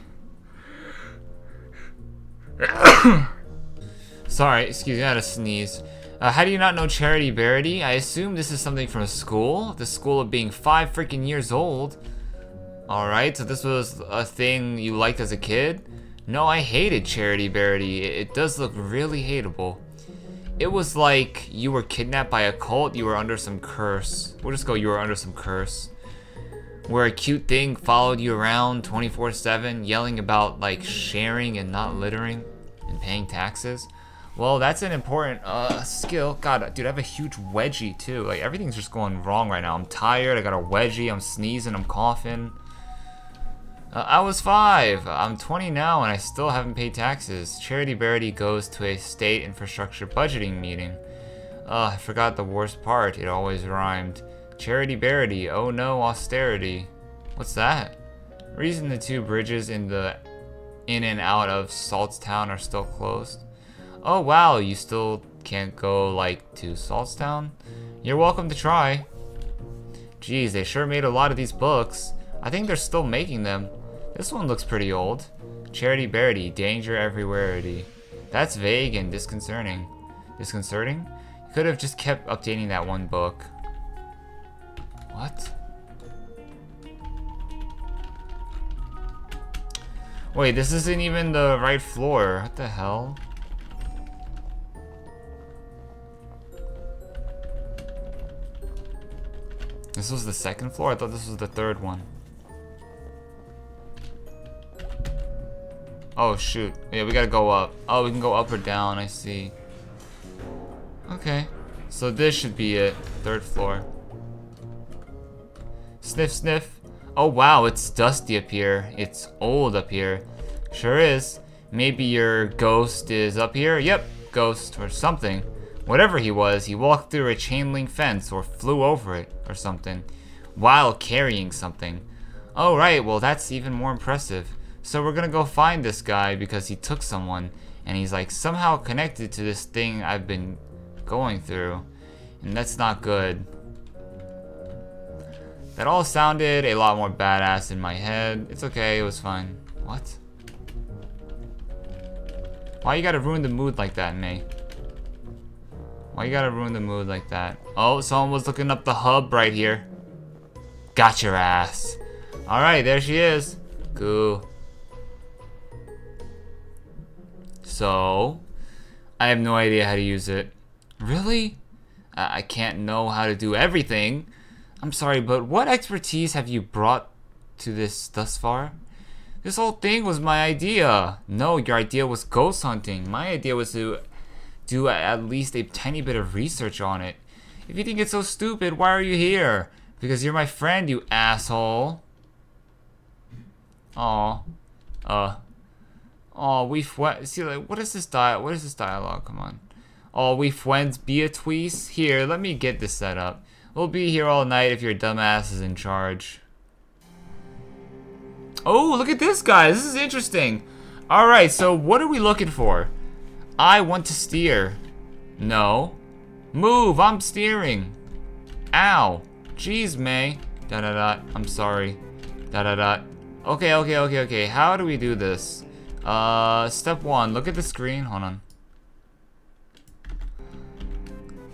Sorry, excuse me, I had a sneeze. Uh, how do you not know Charity Verity? I assume this is something from school. The school of being five freaking years old. Alright, so this was a thing you liked as a kid? No, I hated Charity Verity. It, it does look really hateable. It was like you were kidnapped by a cult, you were under some curse. We'll just go, you were under some curse. Where a cute thing followed you around twenty-four seven, yelling about like sharing and not littering and paying taxes. Well, that's an important uh, skill. God, dude, I have a huge wedgie too. Like everything's just going wrong right now. I'm tired, I got a wedgie, I'm sneezing, I'm coughing. Uh, I was five, I'm twenty now and I still haven't paid taxes. Charity Verity goes to a state infrastructure budgeting meeting. Uh, I forgot the worst part, it always rhymed. Charity Verity, oh no, austerity. What's that? Reason the two bridges in the in and out of Saltstown are still closed. Oh wow, you still can't go like to Saltstown? You're welcome to try. Geez, they sure made a lot of these books. I think they're still making them. This one looks pretty old. Charity Verity, danger everywhere-ity. That's vague and disconcerting. Disconcerting? You could have just kept updating that one book. What? Wait, this isn't even the right floor. What the hell? This was the second floor? I thought this was the third one. Oh shoot. Yeah, we gotta go up. Oh, we can go up or down, I see. Okay. So this should be it. Third floor. Sniff, sniff. Oh wow, it's dusty up here. It's old up here. Sure is. Maybe your ghost is up here? Yep, ghost or something. Whatever he was, he walked through a chain link fence or flew over it or something while carrying something. All right, well that's even more impressive. So we're gonna go find this guy because he took someone and he's like somehow connected to this thing I've been going through, and that's not good. That all sounded a lot more badass in my head. It's okay, it was fine. What? Why you gotta ruin the mood like that, May? Why you gotta ruin the mood like that? Oh, someone was looking up the hub right here. Got your ass. Alright, there she is. Cool. So, I have no idea how to use it. Really? I can't know how to do everything. I'm sorry, but what expertise have you brought to this thus far? This whole thing was my idea. No, your idea was ghost hunting. My idea was to do at least a tiny bit of research on it. If you think it's so stupid, why are you here? Because you're my friend, you asshole. Aw. Uh. Aw, we fwe- See, like, what is this dia- What is this dialogue? Come on. Aw, we fwends Beatrice. Here, let me get this set up. We'll be here all night if your dumbass is in charge. Oh, look at this, guys. This is interesting. Alright, so what are we looking for? I want to steer. No. Move, I'm steering. Ow. Jeez, May. Dot, dot, dot. I'm sorry. Dot, dot, dot. Okay, okay, okay, okay. How do we do this? Uh, step one. Look at the screen. Hold on.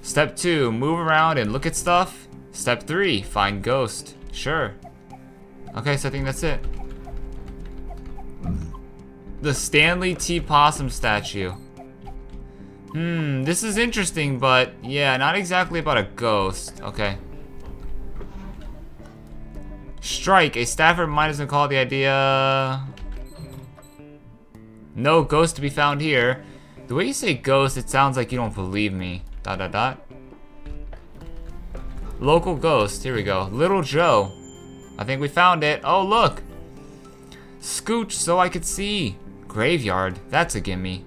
Step two. Move around and look at stuff. Step three. Find ghost. Sure. Okay, so I think that's it. The Stanley T. Possum statue. Hmm, this is interesting, but yeah, not exactly about a ghost. Okay. Strike. A staffer minus and call the idea. No ghost to be found here. The way you say ghost, it sounds like you don't believe me. Dot dot dot. Local ghost. Here we go. Little Joe. I think we found it. Oh look. Scooch so I could see. Graveyard, that's a gimme.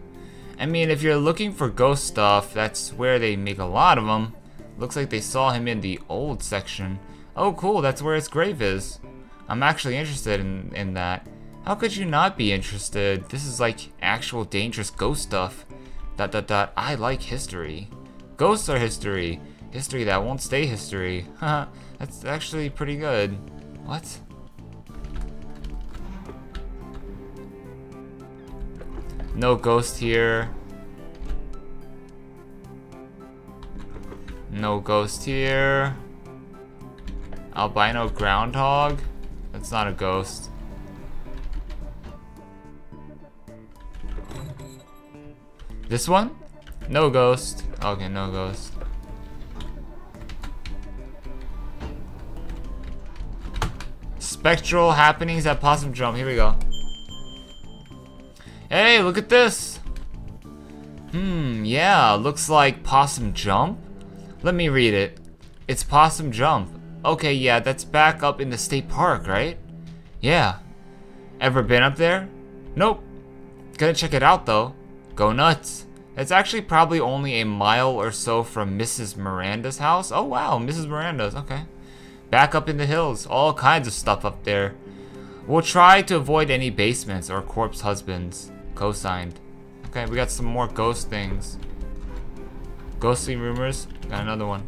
I mean, if you're looking for ghost stuff, that's where they make a lot of them. Looks like they saw him in the old section. Oh cool, that's where his grave is. I'm actually interested in, in that. How could you not be interested? This is like actual dangerous ghost stuff. Dot dot dot, I like history. Ghosts are history. History that won't stay history. Haha, that's actually pretty good. What? No ghost here. No ghost here. Albino groundhog? That's not a ghost. This one? No ghost. Okay, no ghost. Spectral happenings at Possum Jump. Here we go. Hey, look at this. Hmm, yeah, looks like Possum Jump. Let me read it. It's Possum Jump. Okay, yeah, that's back up in the state park, right? Yeah. Ever been up there? Nope. Gonna check it out though. Go nuts. It's actually probably only a mile or so from Missus Miranda's house. Oh wow, Missus Miranda's, okay. Back up in the hills, all kinds of stuff up there. We'll try to avoid any basements or corpse husbands. Co-signed. Okay, we got some more ghost things. Ghostly rumors. Got another one.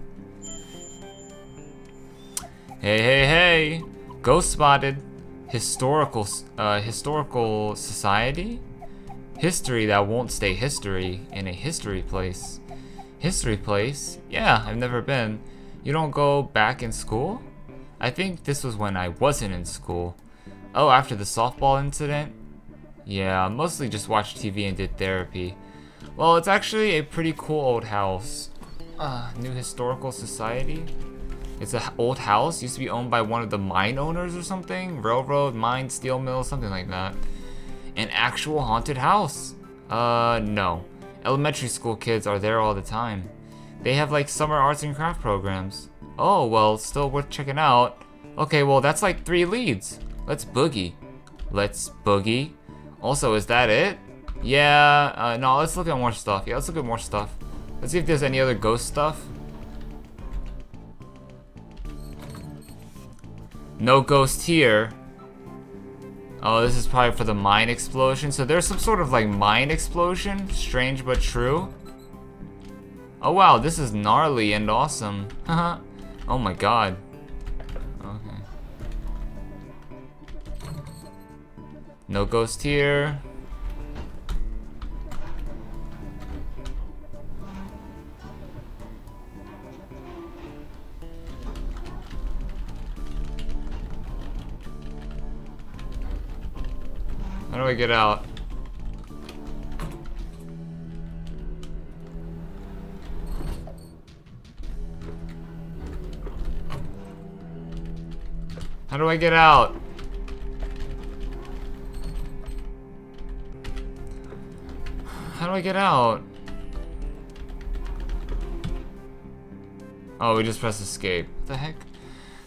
Hey, hey, hey! Ghost spotted. Historical, uh, historical society. History that won't stay history in a history place. History place? Yeah, I've never been. You don't go back in school? I think this was when I wasn't in school. Oh, after the softball incident? Yeah, mostly just watched T V and did therapy. Well, it's actually a pretty cool old house. Uh, new historical society? It's an old house, used to be owned by one of the mine owners or something. Railroad, mine, steel mill, something like that. An actual haunted house? Uh, no. Elementary school kids are there all the time. They have like summer arts and craft programs. Oh, well, still worth checking out. Okay, well, that's like three leads. Let's boogie. Let's boogie. Also, is that it? Yeah, uh, no, let's look at more stuff. Yeah, let's look at more stuff. Let's see if there's any other ghost stuff. No ghost here. Oh, this is probably for the mine explosion. So there's some sort of like mine explosion. Strange but true. Oh wow, this is gnarly and awesome. Haha. Oh my god. Okay. No ghost here. How do I get out? How do I get out? How do I get out? Oh, we just press escape. What the heck?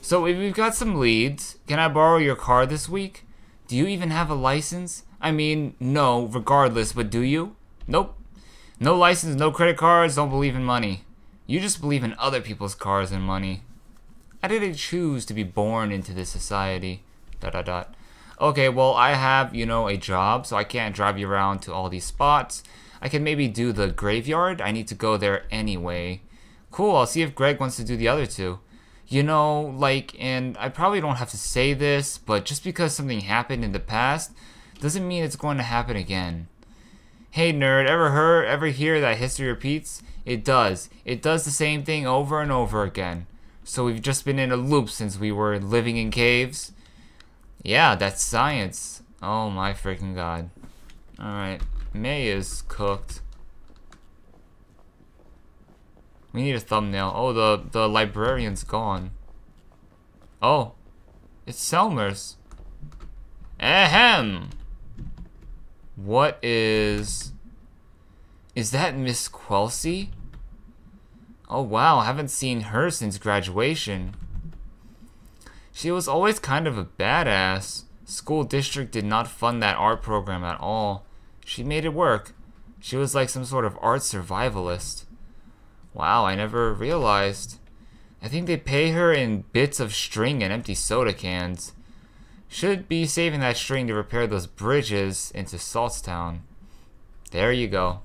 So we've got some leads. Can I borrow your car this week? Do you even have a license? I mean, no, regardless, but do you? Nope. No license, no credit cards, don't believe in money. You just believe in other people's cars and money. I didn't choose to be born into this society. Dot dot dot. Okay, well, I have, you know, a job, so I can't drive you around to all these spots. I can maybe do the graveyard. I need to go there anyway. Cool, I'll see if Gregg wants to do the other two. You know, like, and I probably don't have to say this, but just because something happened in the past doesn't mean it's going to happen again. Hey nerd, ever heard, ever hear that history repeats? It does. It does the same thing over and over again. So we've just been in a loop since we were living in caves. Yeah, that's science. Oh my freaking god. Alright, May is cooked. We need a thumbnail. Oh, the, the librarian's gone. Oh. It's Selmer's. Ahem! What is... Is that Miss Quelsey? Oh wow, I haven't seen her since graduation. She was always kind of a badass. School district did not fund that art program at all. She made it work. She was like some sort of art survivalist. Wow, I never realized. I think they pay her in bits of string and empty soda cans. Should be saving that string to repair those bridges into Saltstown. There you go.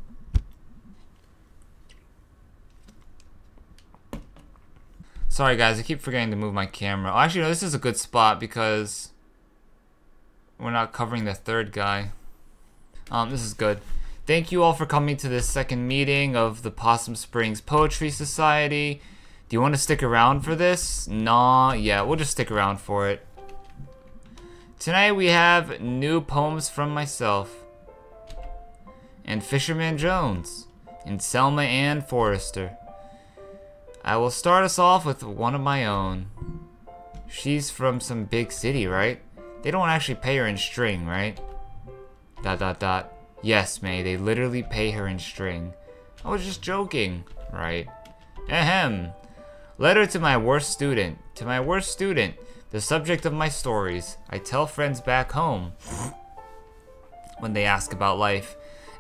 Sorry guys, I keep forgetting to move my camera. Oh, actually, no, this is a good spot because we're not covering the third guy. Um, this is good. Thank you all for coming to this second meeting of the Possum Springs Poetry Society. Do you want to stick around for this? Nah, yeah, we'll just stick around for it. Tonight we have new poems from myself. And Fisherman Jones. And Selma Ann Forrester. I will start us off with one of my own. She's from some big city, right? They don't actually pay her in string, right? Dot dot dot. Yes, May, they literally pay her in string. I was just joking, right? Ahem. Letter to my worst student. To my worst student, the subject of my stories. I tell friends back home when they ask about life.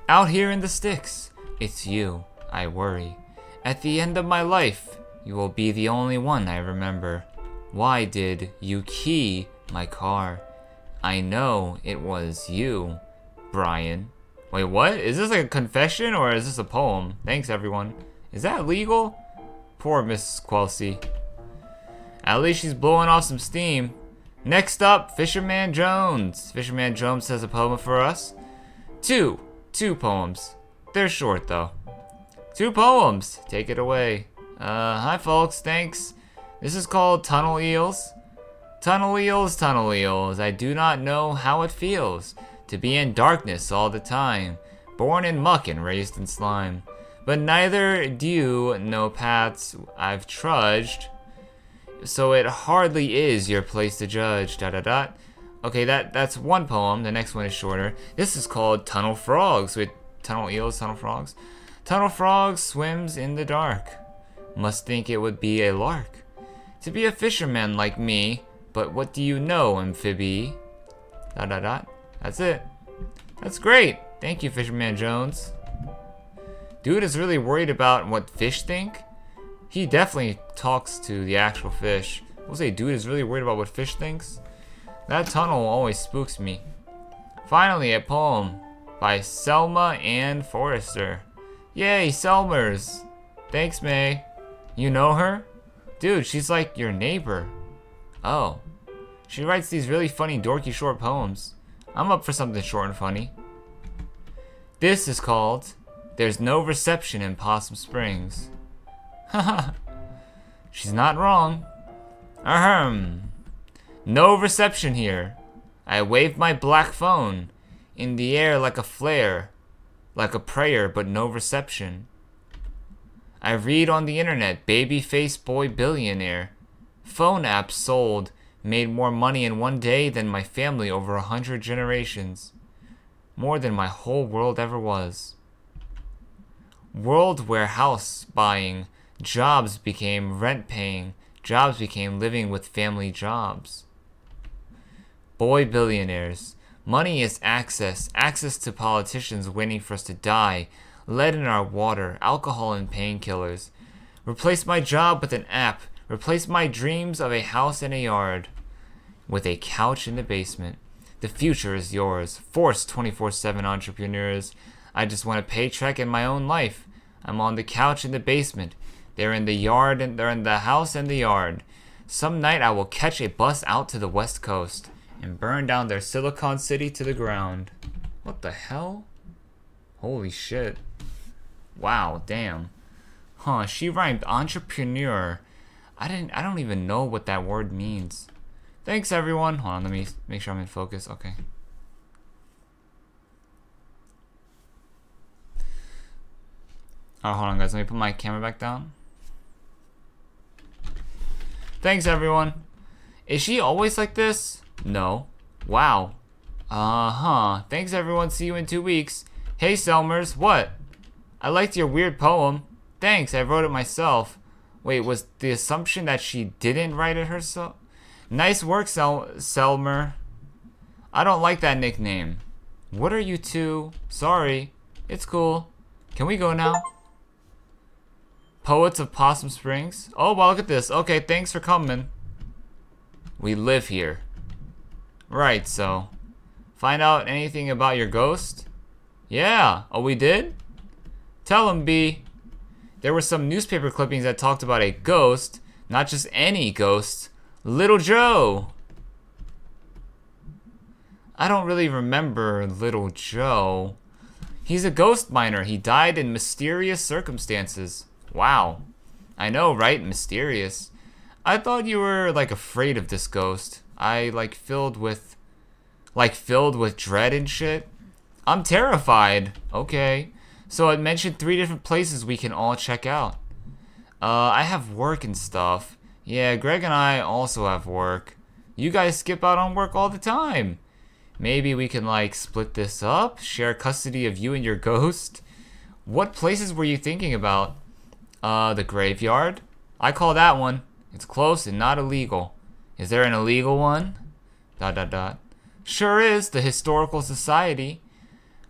Out here in the sticks, it's you, I worry. At the end of my life, you will be the only one I remember. Why did you key my car? I know it was you, Brian. Wait, what? Is this like a confession or is this a poem? Thanks, everyone. Is that legal? Poor Missus Quelsey. At least she's blowing off some steam. Next up, Fisherman Jones. Fisherman Jones has a poem for us. Two. Two poems. They're short, though. Two poems. Take it away. Uh, hi, folks. Thanks. This is called Tunnel Eels. Tunnel eels, tunnel eels. I do not know how it feels to be in darkness all the time, born in muck and raised in slime. But neither do no paths I've trudged so it hardly is your place to judge, dot dot dot. Okay, that, that's one poem. The next one is shorter. This is called Tunnel Frogs, with tunnel eels, tunnel frogs. Tunnel frog swims in the dark. Must think it would be a lark to be a fisherman like me, but what do you know, amphibie? Dot dot dot. That's it. That's great. Thank you, Fisherman Jones. Dude is really worried about what fish think. He definitely talks to the actual fish. We'll say dude is really worried about what fish thinks. That tunnel always spooks me. Finally, a poem by Selma Ann Forrester. Yay, Selmers! Thanks, May. You know her? Dude, she's like your neighbor. Oh. She writes these really funny, dorky, short poems. I'm up for something short and funny. This is called There's No Reception in Possum Springs. Haha. She's not wrong. Ahem. No reception here. I wave my black phone in the air like a flare, like a prayer, but no reception. I read on the internet, baby-faced boy billionaire. Phone app sold, made more money in one day than my family over a hundred generations. More than my whole world ever was. World where house buying, jobs became rent paying, jobs became living with family jobs. Boy billionaires. Money is access, access to politicians waiting for us to die, lead in our water, alcohol and painkillers. Replace my job with an app. Replace my dreams of a house and a yard with a couch in the basement. The future is yours. Force twenty-four seven entrepreneurs. I just want a paycheck in my own life. I'm on the couch in the basement. They're in the yard and they're in the house and the yard. Some night I will catch a bus out to the West Coast and burn down their Silicon City to the ground. What the hell? Holy shit. Wow, damn. Huh, she rhymed entrepreneur. I didn't I don't even know what that word means. Thanks everyone. Hold on, let me make sure I'm in focus. Okay. Oh, hold on guys, let me put my camera back down. Thanks everyone. Is she always like this? No. Wow. Uh-huh. Thanks everyone. See you in two weeks. Hey Selmers, what? I liked your weird poem. Thanks, I wrote it myself. Wait, was the assumption that she didn't write it herself? Nice work, Sel Selmer. I don't like that nickname. What are you two? Sorry. It's cool. Can we go now? Poets of Possum Springs? Oh, well, look at this. Okay, thanks for coming. We live here. Right, so. Find out anything about your ghost? Yeah. Oh, we did? Tell him, Bea. There were some newspaper clippings that talked about a ghost, not just any ghost, Little Joe. I don't really remember Little Joe. He's a ghost miner. He died in mysterious circumstances. Wow. I know, right? Mysterious. I thought you were like afraid of this ghost. I like filled with like filled with dread and shit. I'm terrified. Okay. So it mentioned three different places we can all check out. Uh, I have work and stuff. Yeah, Gregg and I also have work. You guys skip out on work all the time. Maybe we can like split this up, share custody of you and your ghost. What places were you thinking about? Uh, the graveyard? I call that one. It's close and not illegal. Is there an illegal one? Dot dot dot. Sure is, the Historical Society.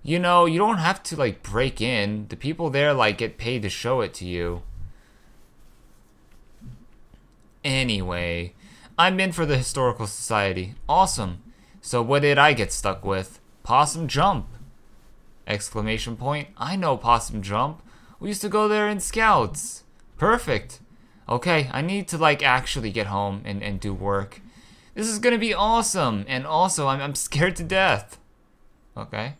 You know, you don't have to like break in. The people there like get paid to show it to you. Anyway, I'm in for the Historical Society. Awesome. So what did I get stuck with? Possum Jump! Exclamation point. I know Possum Jump. We used to go there in Scouts. Perfect. Okay, I need to like actually get home and, and do work. This is gonna be awesome. And also, I'm, I'm scared to death. Okay.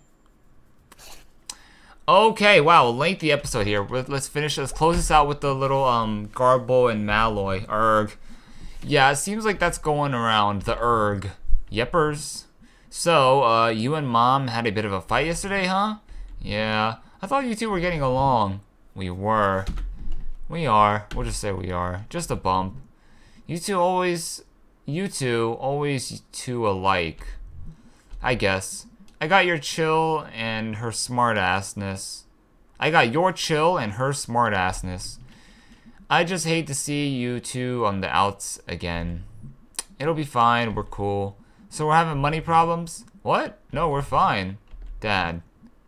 Okay, wow, lengthy episode here. Let's finish, let's close this out with the little um, Garbo and Malloy, erg. Yeah, it seems like that's going around, the erg. Yeppers. So, uh, you and Mom had a bit of a fight yesterday, huh? Yeah, I thought you two were getting along. We were. We are, we'll just say we are. Just a bump. You two always, you two always two alike. I guess. I got your chill and her smart-assness. I got your chill and her smart-assness. I just hate to see you two on the outs again. It'll be fine, we're cool. So we're having money problems? What? No, we're fine. Dad.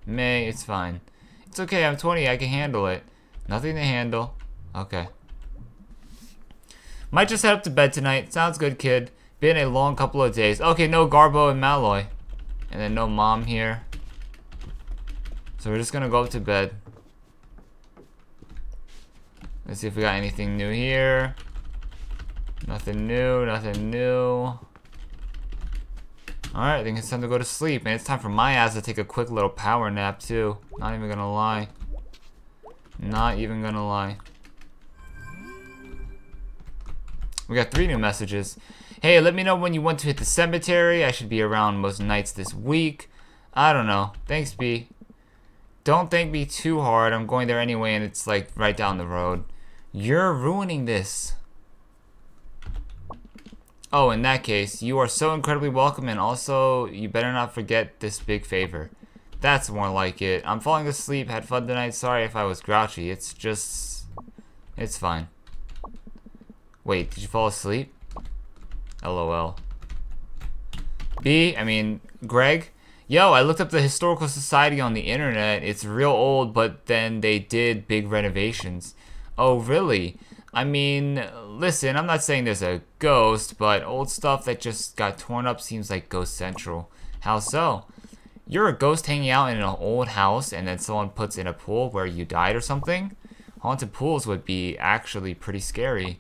May, it's fine. It's okay, I'm twenty, I can handle it. Nothing to handle. Okay. Might just head up to bed tonight. Sounds good, kid. Been a long couple of days. Okay, no Garbo and Malloy. And then no mom here. So we're just gonna go up to bed. Let's see if we got anything new here. Nothing new, nothing new. Alright, I think it's time to go to sleep. And it's time for my ass to take a quick little power nap, too. Not even gonna lie. Not even gonna lie. We got three new messages. Hey, let me know when you want to hit the cemetery. I should be around most nights this week. I don't know. Thanks, Bea. Don't thank me too hard. I'm going there anyway, and it's like right down the road. You're ruining this. Oh, in that case, you are so incredibly welcome, and also, you better not forget this big favor. That's more like it. I'm falling asleep. Had fun tonight. Sorry if I was grouchy. It's just... it's fine. Wait, did you fall asleep? LOL. Bea, I mean, Gregg. Yo, I looked up the Historical Society on the internet. It's real old, but then they did big renovations. Oh, really? I mean, listen, I'm not saying there's a ghost, but old stuff that just got torn up seems like Ghost Central. How so? You're a ghost hanging out in an old house, and then someone puts in a pool where you died or something? Haunted pools would be actually pretty scary.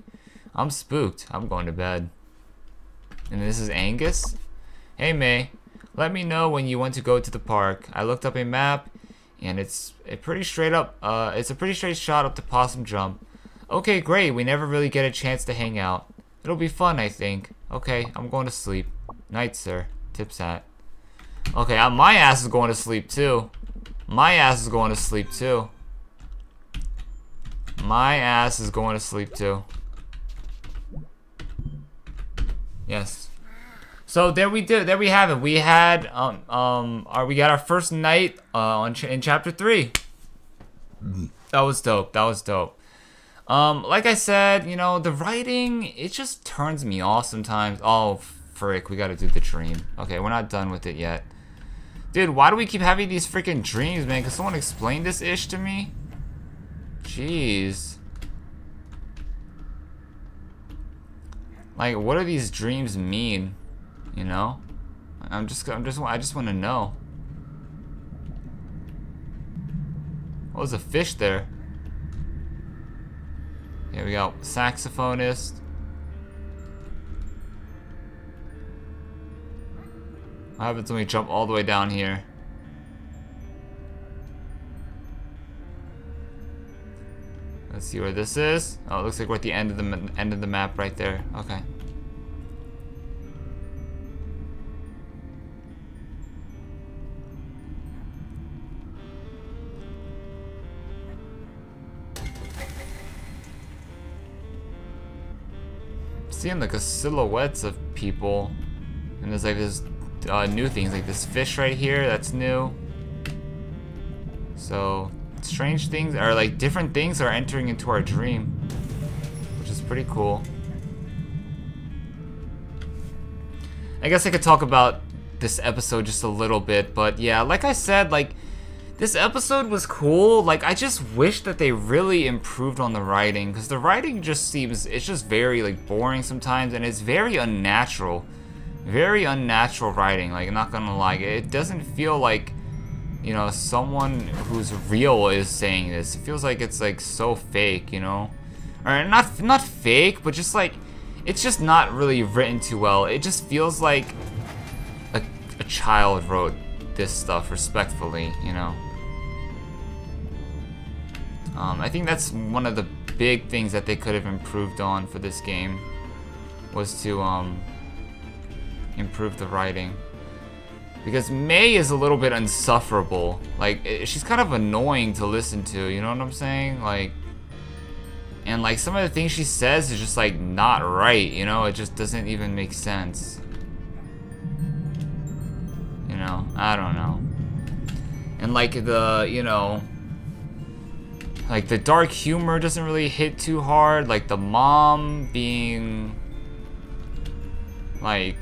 I'm spooked. I'm going to bed. And this is Angus? Hey, May. Let me know when you want to go to the park. I looked up a map, and it's a pretty straight up, uh, it's a pretty straight shot up to Possum Jump. Okay, great. We never really get a chance to hang out. It'll be fun, I think. Okay, I'm going to sleep. Night, sir. Tips hat. Okay, uh, my ass is going to sleep, too. My ass is going to sleep, too. My ass is going to sleep, too. Yes. So there we did. There we have it. We had um um. Our, we got our first night uh on ch in chapter three. That was dope. That was dope. Um, like I said, you know, the writing it just turns me off sometimes. Oh frick, we gotta do the dream. Okay, we're not done with it yet, dude. Why do we keep having these freaking dreams, man? Can someone explain this ish to me? Jeez. Like, what do these dreams mean? You know, I'm just, I'm just, I just want to know. What was a fish there? Here we go, saxophonist. What happens when we jump all the way down here? Let's see where this is. Oh, it looks like we're at the end of the end of the map right there. Okay. I'm seeing like a silhouettes of people, and there's like this uh, new things, like this fish right here. That's new. So. Strange things or like different things are entering into our dream, which is pretty cool. I guess I could talk about this episode just a little bit, but yeah, like I said, like this episode was cool. Like I just wish that they really improved on the writing, because the writing just seems it's just very like boring sometimes, and it's very unnatural, very unnatural writing. Like I'm not gonna lie, it doesn't feel like, you know, someone who's real is saying this. It feels like it's like so fake, you know, or not not fake, but just like it's just not really written too well. It just feels like a, a child wrote this stuff, respectfully, you know. Um, I think that's one of the big things that they could have improved on for this game was to um, improve the writing. Because May is a little bit insufferable. Like, it, she's kind of annoying to listen to, you know what I'm saying? Like, And like some of the things she says is just like not right, you know? It just doesn't even make sense. You know, I don't know. And like the, you know, like the dark humor doesn't really hit too hard. Like the mom being like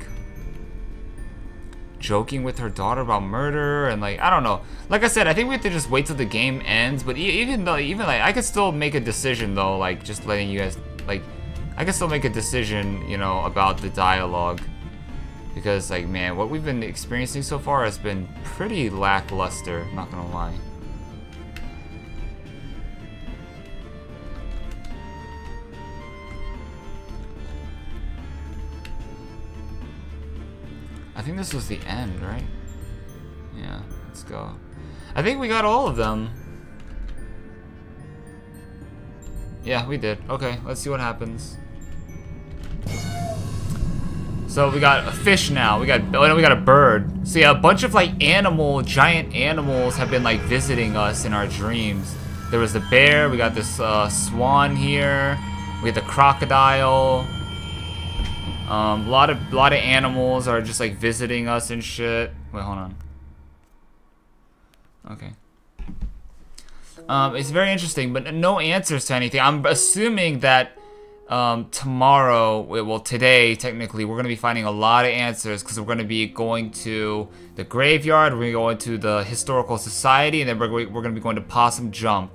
joking with her daughter about murder, and like I don't know. Like I said, I think we have to just wait till the game ends. But even though, even like I could still make a decision though. Like just letting you guys, like I could still make a decision, you know, about the dialogue, because like man, what we've been experiencing so far has been pretty lackluster. Not gonna lie. I think this was the end, right? Yeah, let's go. I think we got all of them. Yeah, we did. Okay, let's see what happens. So we got a fish now. We got oh no, we got a bird. So yeah, a bunch of like animal, giant animals have been like visiting us in our dreams. There was the bear. We got this uh, swan here. We had the crocodile. Um, a lot of, lot of animals are just like visiting us and shit. Wait, hold on. Okay. Um, it's very interesting, but no answers to anything. I'm assuming that um, tomorrow, well, today technically, we're gonna be finding a lot of answers, because we're gonna be going to the graveyard, we're gonna go into the historical society, and then we're we're gonna be going to Possum Jump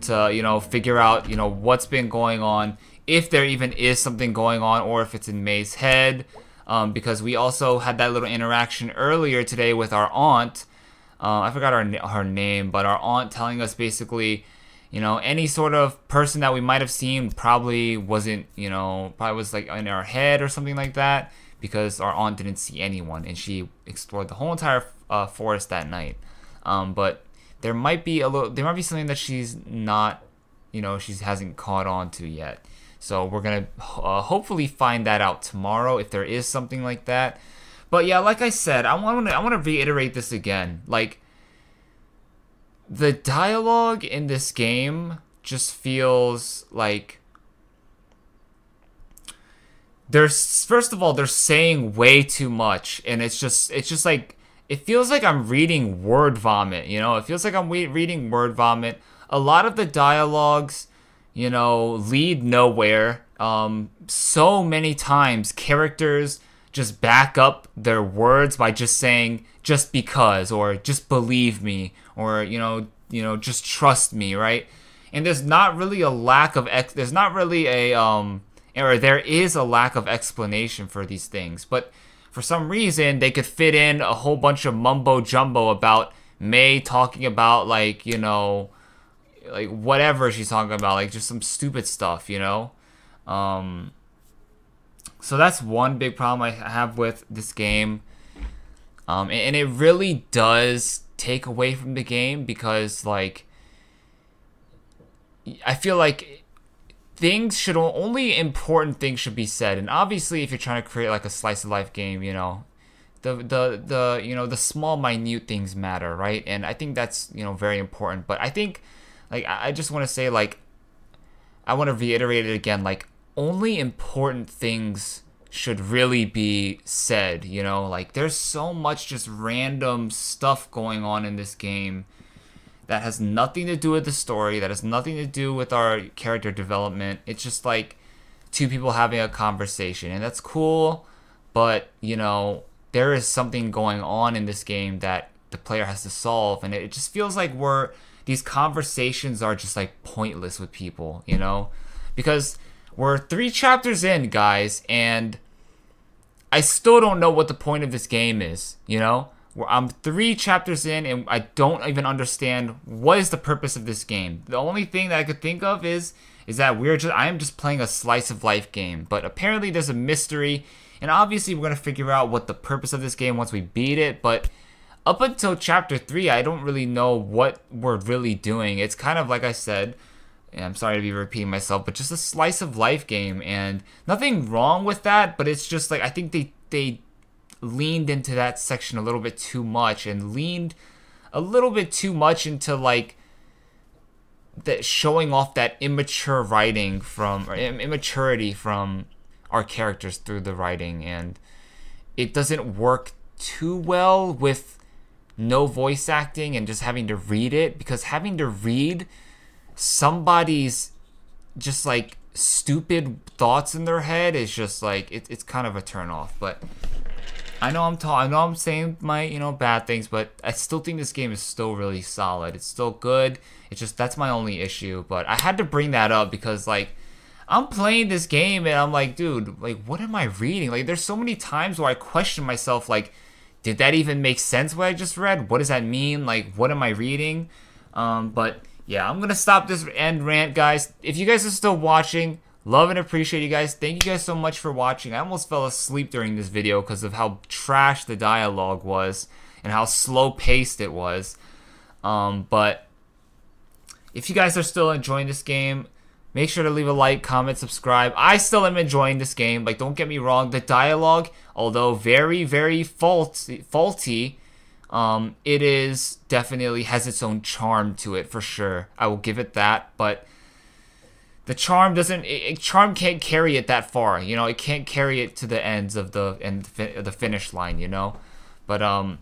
to, you know, figure out, you know, what's been going on. If there even is something going on, or if it's in May's head, um, because we also had that little interaction earlier today with our aunt. Uh, I forgot her, her name, but our aunt telling us basically, you know, any sort of person that we might have seen probably wasn't, you know, probably was like in our head or something like that, because our aunt didn't see anyone, and she explored the whole entire uh, forest that night. Um, but there might be a little, there might be something that she's not, you know, she hasn't caught on to yet. So we're gonna uh, hopefully find that out tomorrow if there is something like that. But yeah, like I said, I want to I want to reiterate this again. Like the dialogue in this game just feels like they're first of all they're saying way too much, and it's just it's just like it feels like I'm reading word vomit. You know, it feels like I'm reading word vomit. A lot of the dialogues, you know, lead nowhere. Um, so many times characters just back up their words by just saying just because, or just believe me, or you know, you know, just trust me, right? And there's not really a lack of ex there's not really a um or there is a lack of explanation for these things, but for some reason they could fit in a whole bunch of mumbo jumbo about May talking about like, you know, like whatever she's talking about, like just some stupid stuff, you know. Um so that's one big problem I have with this game, um and, and it really does take away from the game, because like I feel like things should only important things should be said, and obviously if you're trying to create like a slice of life game, you know, The, the, the, you know, the small minute things matter, right? And I think that's, you know, very important. But I think, like, I just want to say, like, I want to reiterate it again, like, only important things should really be said, you know? Like, there's so much just random stuff going on in this game that has nothing to do with the story, that has nothing to do with our character development. It's just, like, two people having a conversation, and that's cool, but, you know, there is something going on in this game that the player has to solve, and it just feels like we're these conversations are just like pointless with people, you know, because we're three chapters in, guys, and I still don't know what the point of this game is, you know. I'm three chapters in and I don't even understand what is the purpose of this game. The only thing that I could think of is is that we're just I am just playing a slice of life game, but apparently there's a mystery. And obviously, we're going to figure out what the purpose of this game once we beat it. But up until Chapter three, I don't really know what we're really doing. It's kind of like I said, and I'm sorry to be repeating myself, but just a slice of life game. And nothing wrong with that, but it's just like I think they, they leaned into that section a little bit too much. And leaned a little bit too much into like that showing off that immature writing from, or immaturity from our characters through the writing, and it doesn't work too well with no voice acting and just having to read it, because having to read somebody's just like stupid thoughts in their head is just like, it, it's kind of a turn off. But I know I'm ta- I know I'm saying my, you know, bad things, but I still think this game is still really solid. It's still good. It's just, that's my only issue. But I had to bring that up because, like, I'm playing this game and I'm like, dude, like, what am I reading? Like, there's so many times where I question myself, like, did that even make sense what I just read? What does that mean? Like, what am I reading? Um, but yeah, I'm gonna stop this end rant, guys. If you guys are still watching, love and appreciate you guys. Thank you guys so much for watching. I almost fell asleep during this video because of how trash the dialogue was and how slow-paced it was. Um, but if you guys are still enjoying this game, make sure to leave a like, comment, subscribe. I still am enjoying this game. Like, don't get me wrong. The dialogue, although very, very faulty, faulty um, it is definitely has its own charm to it for sure. I will give it that, but the charm doesn't. It, it, charm can't carry it that far, you know. It can't carry it to the ends of the and fin the finish line, you know. But um,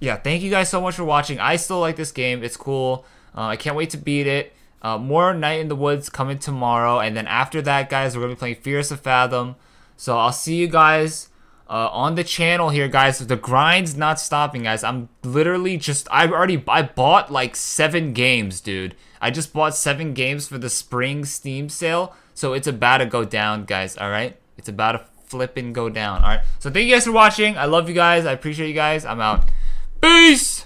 yeah. Thank you guys so much for watching. I still like this game. It's cool. Uh, I can't wait to beat it. Uh, more Night in the Woods coming tomorrow, and then after that, guys, we're gonna be playing Fierce of Fathom. So I'll see you guys uh, on the channel here, guys. The grind's not stopping, guys. I'm literally just. I've already. I bought like seven games, dude. I just bought seven games for the spring Steam sale, so it's about to go down, guys, alright? It's about to flippin' go down, alright? So thank you guys for watching. I love you guys. I appreciate you guys. I'm out. Peace!